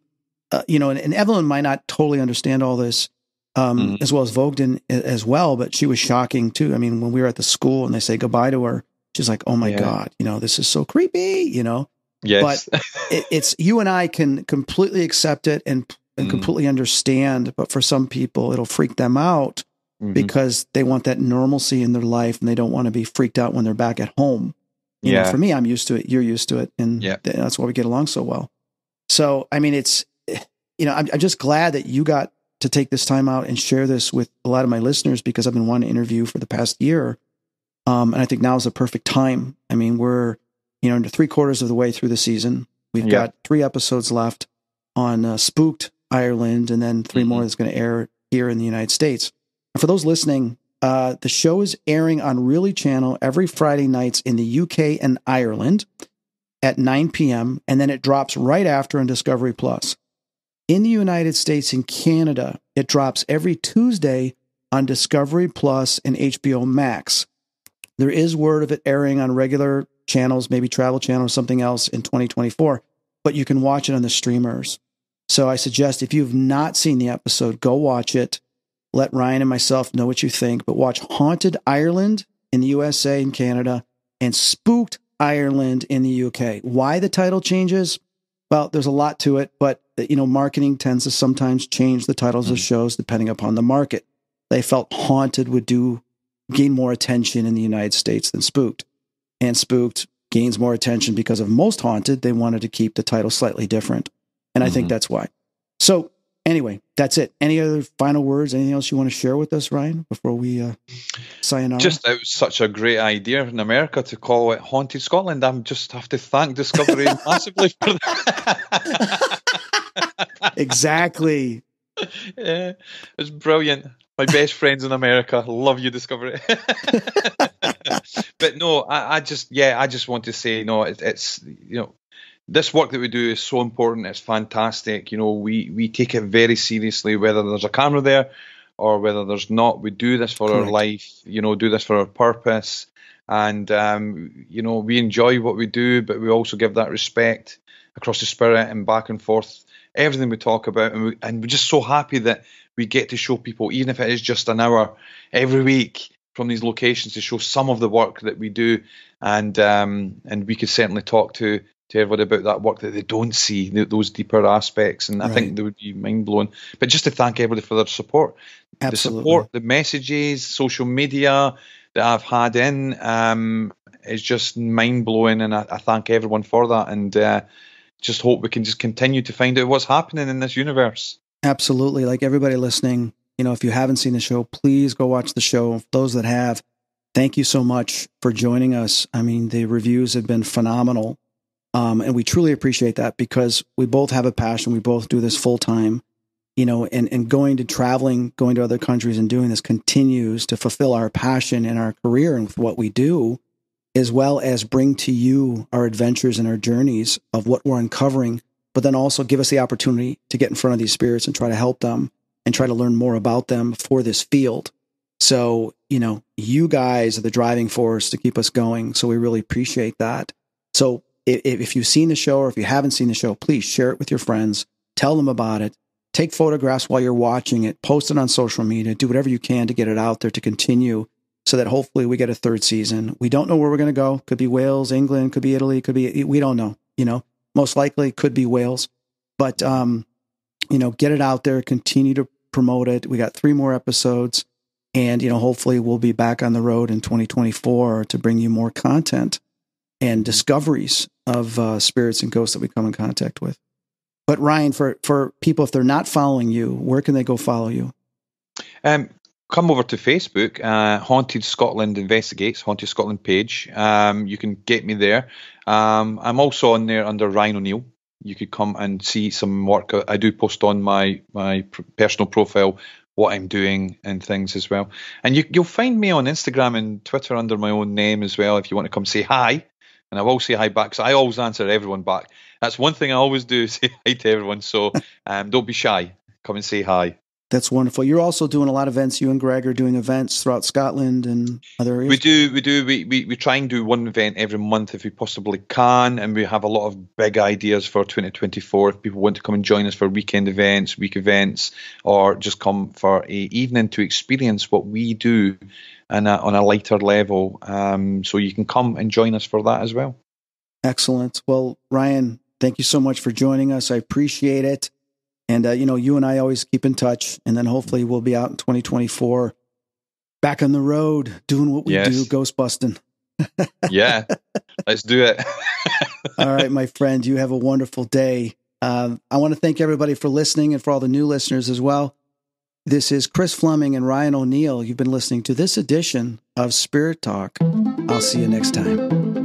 you know, and Evelyn might not totally understand all this, as well as Vogden as well, but she was shocking too. I mean, when we were at the school and they say goodbye to her, she's like, oh my God, you know, this is so creepy, you know. Yes. But it's you and I can completely accept it and completely understand. But for some people, it'll freak them out because they want that normalcy in their life, and they don't want to be freaked out when they're back at home. You know, for me, I'm used to it. You're used to it. And that's why we get along so well. So, I mean, it's, you know, I'm just glad that you got to take this time out and share this with a lot of my listeners, because I've been wanting to interview for the past year. And I think now is the perfect time. I mean, we're, you know, 3/4 of the way through the season. We've got 3 episodes left on Spooked Ireland, and then 3 more that's going to air here in the United States. And for those listening, the show is airing on Really Channel every Friday nights in the UK and Ireland at 9 p.m., and then it drops right after on Discovery Plus. In the United States and Canada, it drops every Tuesday on Discovery Plus and HBO Max. There is word of it airing on regular channels, maybe Travel Channel or something else in 2024, but you can watch it on the streamers. So I suggest if you've not seen the episode, go watch it. Let Ryan and myself know what you think, but watch Haunted Ireland in the USA and Canada and Spooked Ireland in the UK. Why the title changes? Well, there's a lot to it, but you know, marketing tends to sometimes change the titles of shows depending upon the market. They felt Haunted would gain more attention in the United States than Spooked. And Spooked gains more attention because of Most Haunted. They wanted to keep the title slightly different. And I think that's why. So Anyway, that's it. Any other final words? Anything else you want to share with us, Ryan, before we sign off? Just, it was such a great idea in America to call it Haunted Scotland. I just have to thank Discovery massively for that. Exactly. Yeah, it's brilliant. My best friends in America. Love you, Discovery. But no, I just want to say, no, it's, you know, this work that we do is so important. It's fantastic. You know, we take it very seriously, whether there's a camera there or whether there's not. We do this for our life, you know, do this for our purpose. And, you know, we enjoy what we do, but we also give that respect across the spirit and back and forth, everything we talk about. And we're just so happy that we get to show people, even if it is just an hour every week, from these locations, to show some of the work that we do. And we could certainly talk to everybody about that work that they don't see, those deeper aspects. And I think they would be mind-blowing. But just to thank everybody for their support. Absolutely. The support, the messages, social media that I've had in is just mind-blowing. And I thank everyone for that. And just hope we can just continue to find out what's happening in this universe. Absolutely. Like, everybody listening, you know, if you haven't seen the show, please go watch the show. For those that have, thank you so much for joining us. I mean, the reviews have been phenomenal. And we truly appreciate that, because we both have a passion. We both do this full time, you know, and going to other countries and doing this continues to fulfill our passion and our career and with what we do, as well as bring to you our adventures and our journeys of what we're uncovering, but then also give us the opportunity to get in front of these spirits and try to help them and try to learn more about them for this field. So, you know, you guys are the driving force to keep us going. So we really appreciate that. So, if you've seen the show, or if you haven't seen the show, please share it with your friends. Tell them about it. Take photographs while you're watching it. Post it on social media. Do whatever you can to get it out there, to continue, so that hopefully we get a third season. We don't know where we're going to go. Could be Wales, England, could be Italy, could be, we don't know, you know, most likely could be Wales, but, you know, get it out there, continue to promote it. We got 3 more episodes, and, you know, hopefully we'll be back on the road in 2024 to bring you more content and discoveries of spirits and ghosts that we come in contact with. But Ryan, for people, if they're not following you, where can they go follow you? Come over to Facebook, Haunted Scotland Investigates, Haunted Scotland page. You can get me there. I'm also on there under Ryan O'Neill. You could come and see some work. I do post on my personal profile what I'm doing and things as well. And you'll find me on Instagram and Twitter under my own name as well, if you want to come say hi. And I will say hi back, because I always answer everyone back. That's one thing I always do, say hi to everyone. So don't be shy. Come and say hi. That's wonderful. You're also doing a lot of events. You and Greg are doing events throughout Scotland and other areas. We do. We try and do one event every month if we possibly can. And we have a lot of big ideas for 2024. If people want to come and join us for weekend events, week events, or just come for an evening to experience what we do and on a lighter level. So you can come and join us for that as well. Excellent. Well, Ryan, thank you so much for joining us. I appreciate it. And, you know, you and I always keep in touch, and then hopefully we'll be out in 2024 back on the road doing what we do, ghost busting. Yeah, let's do it. All right, my friend, you have a wonderful day. I want to thank everybody for listening, and for all the new listeners as well. This is Chris Fleming and Ryan O'Neill. You've been listening to this edition of Spirit Talk. I'll see you next time.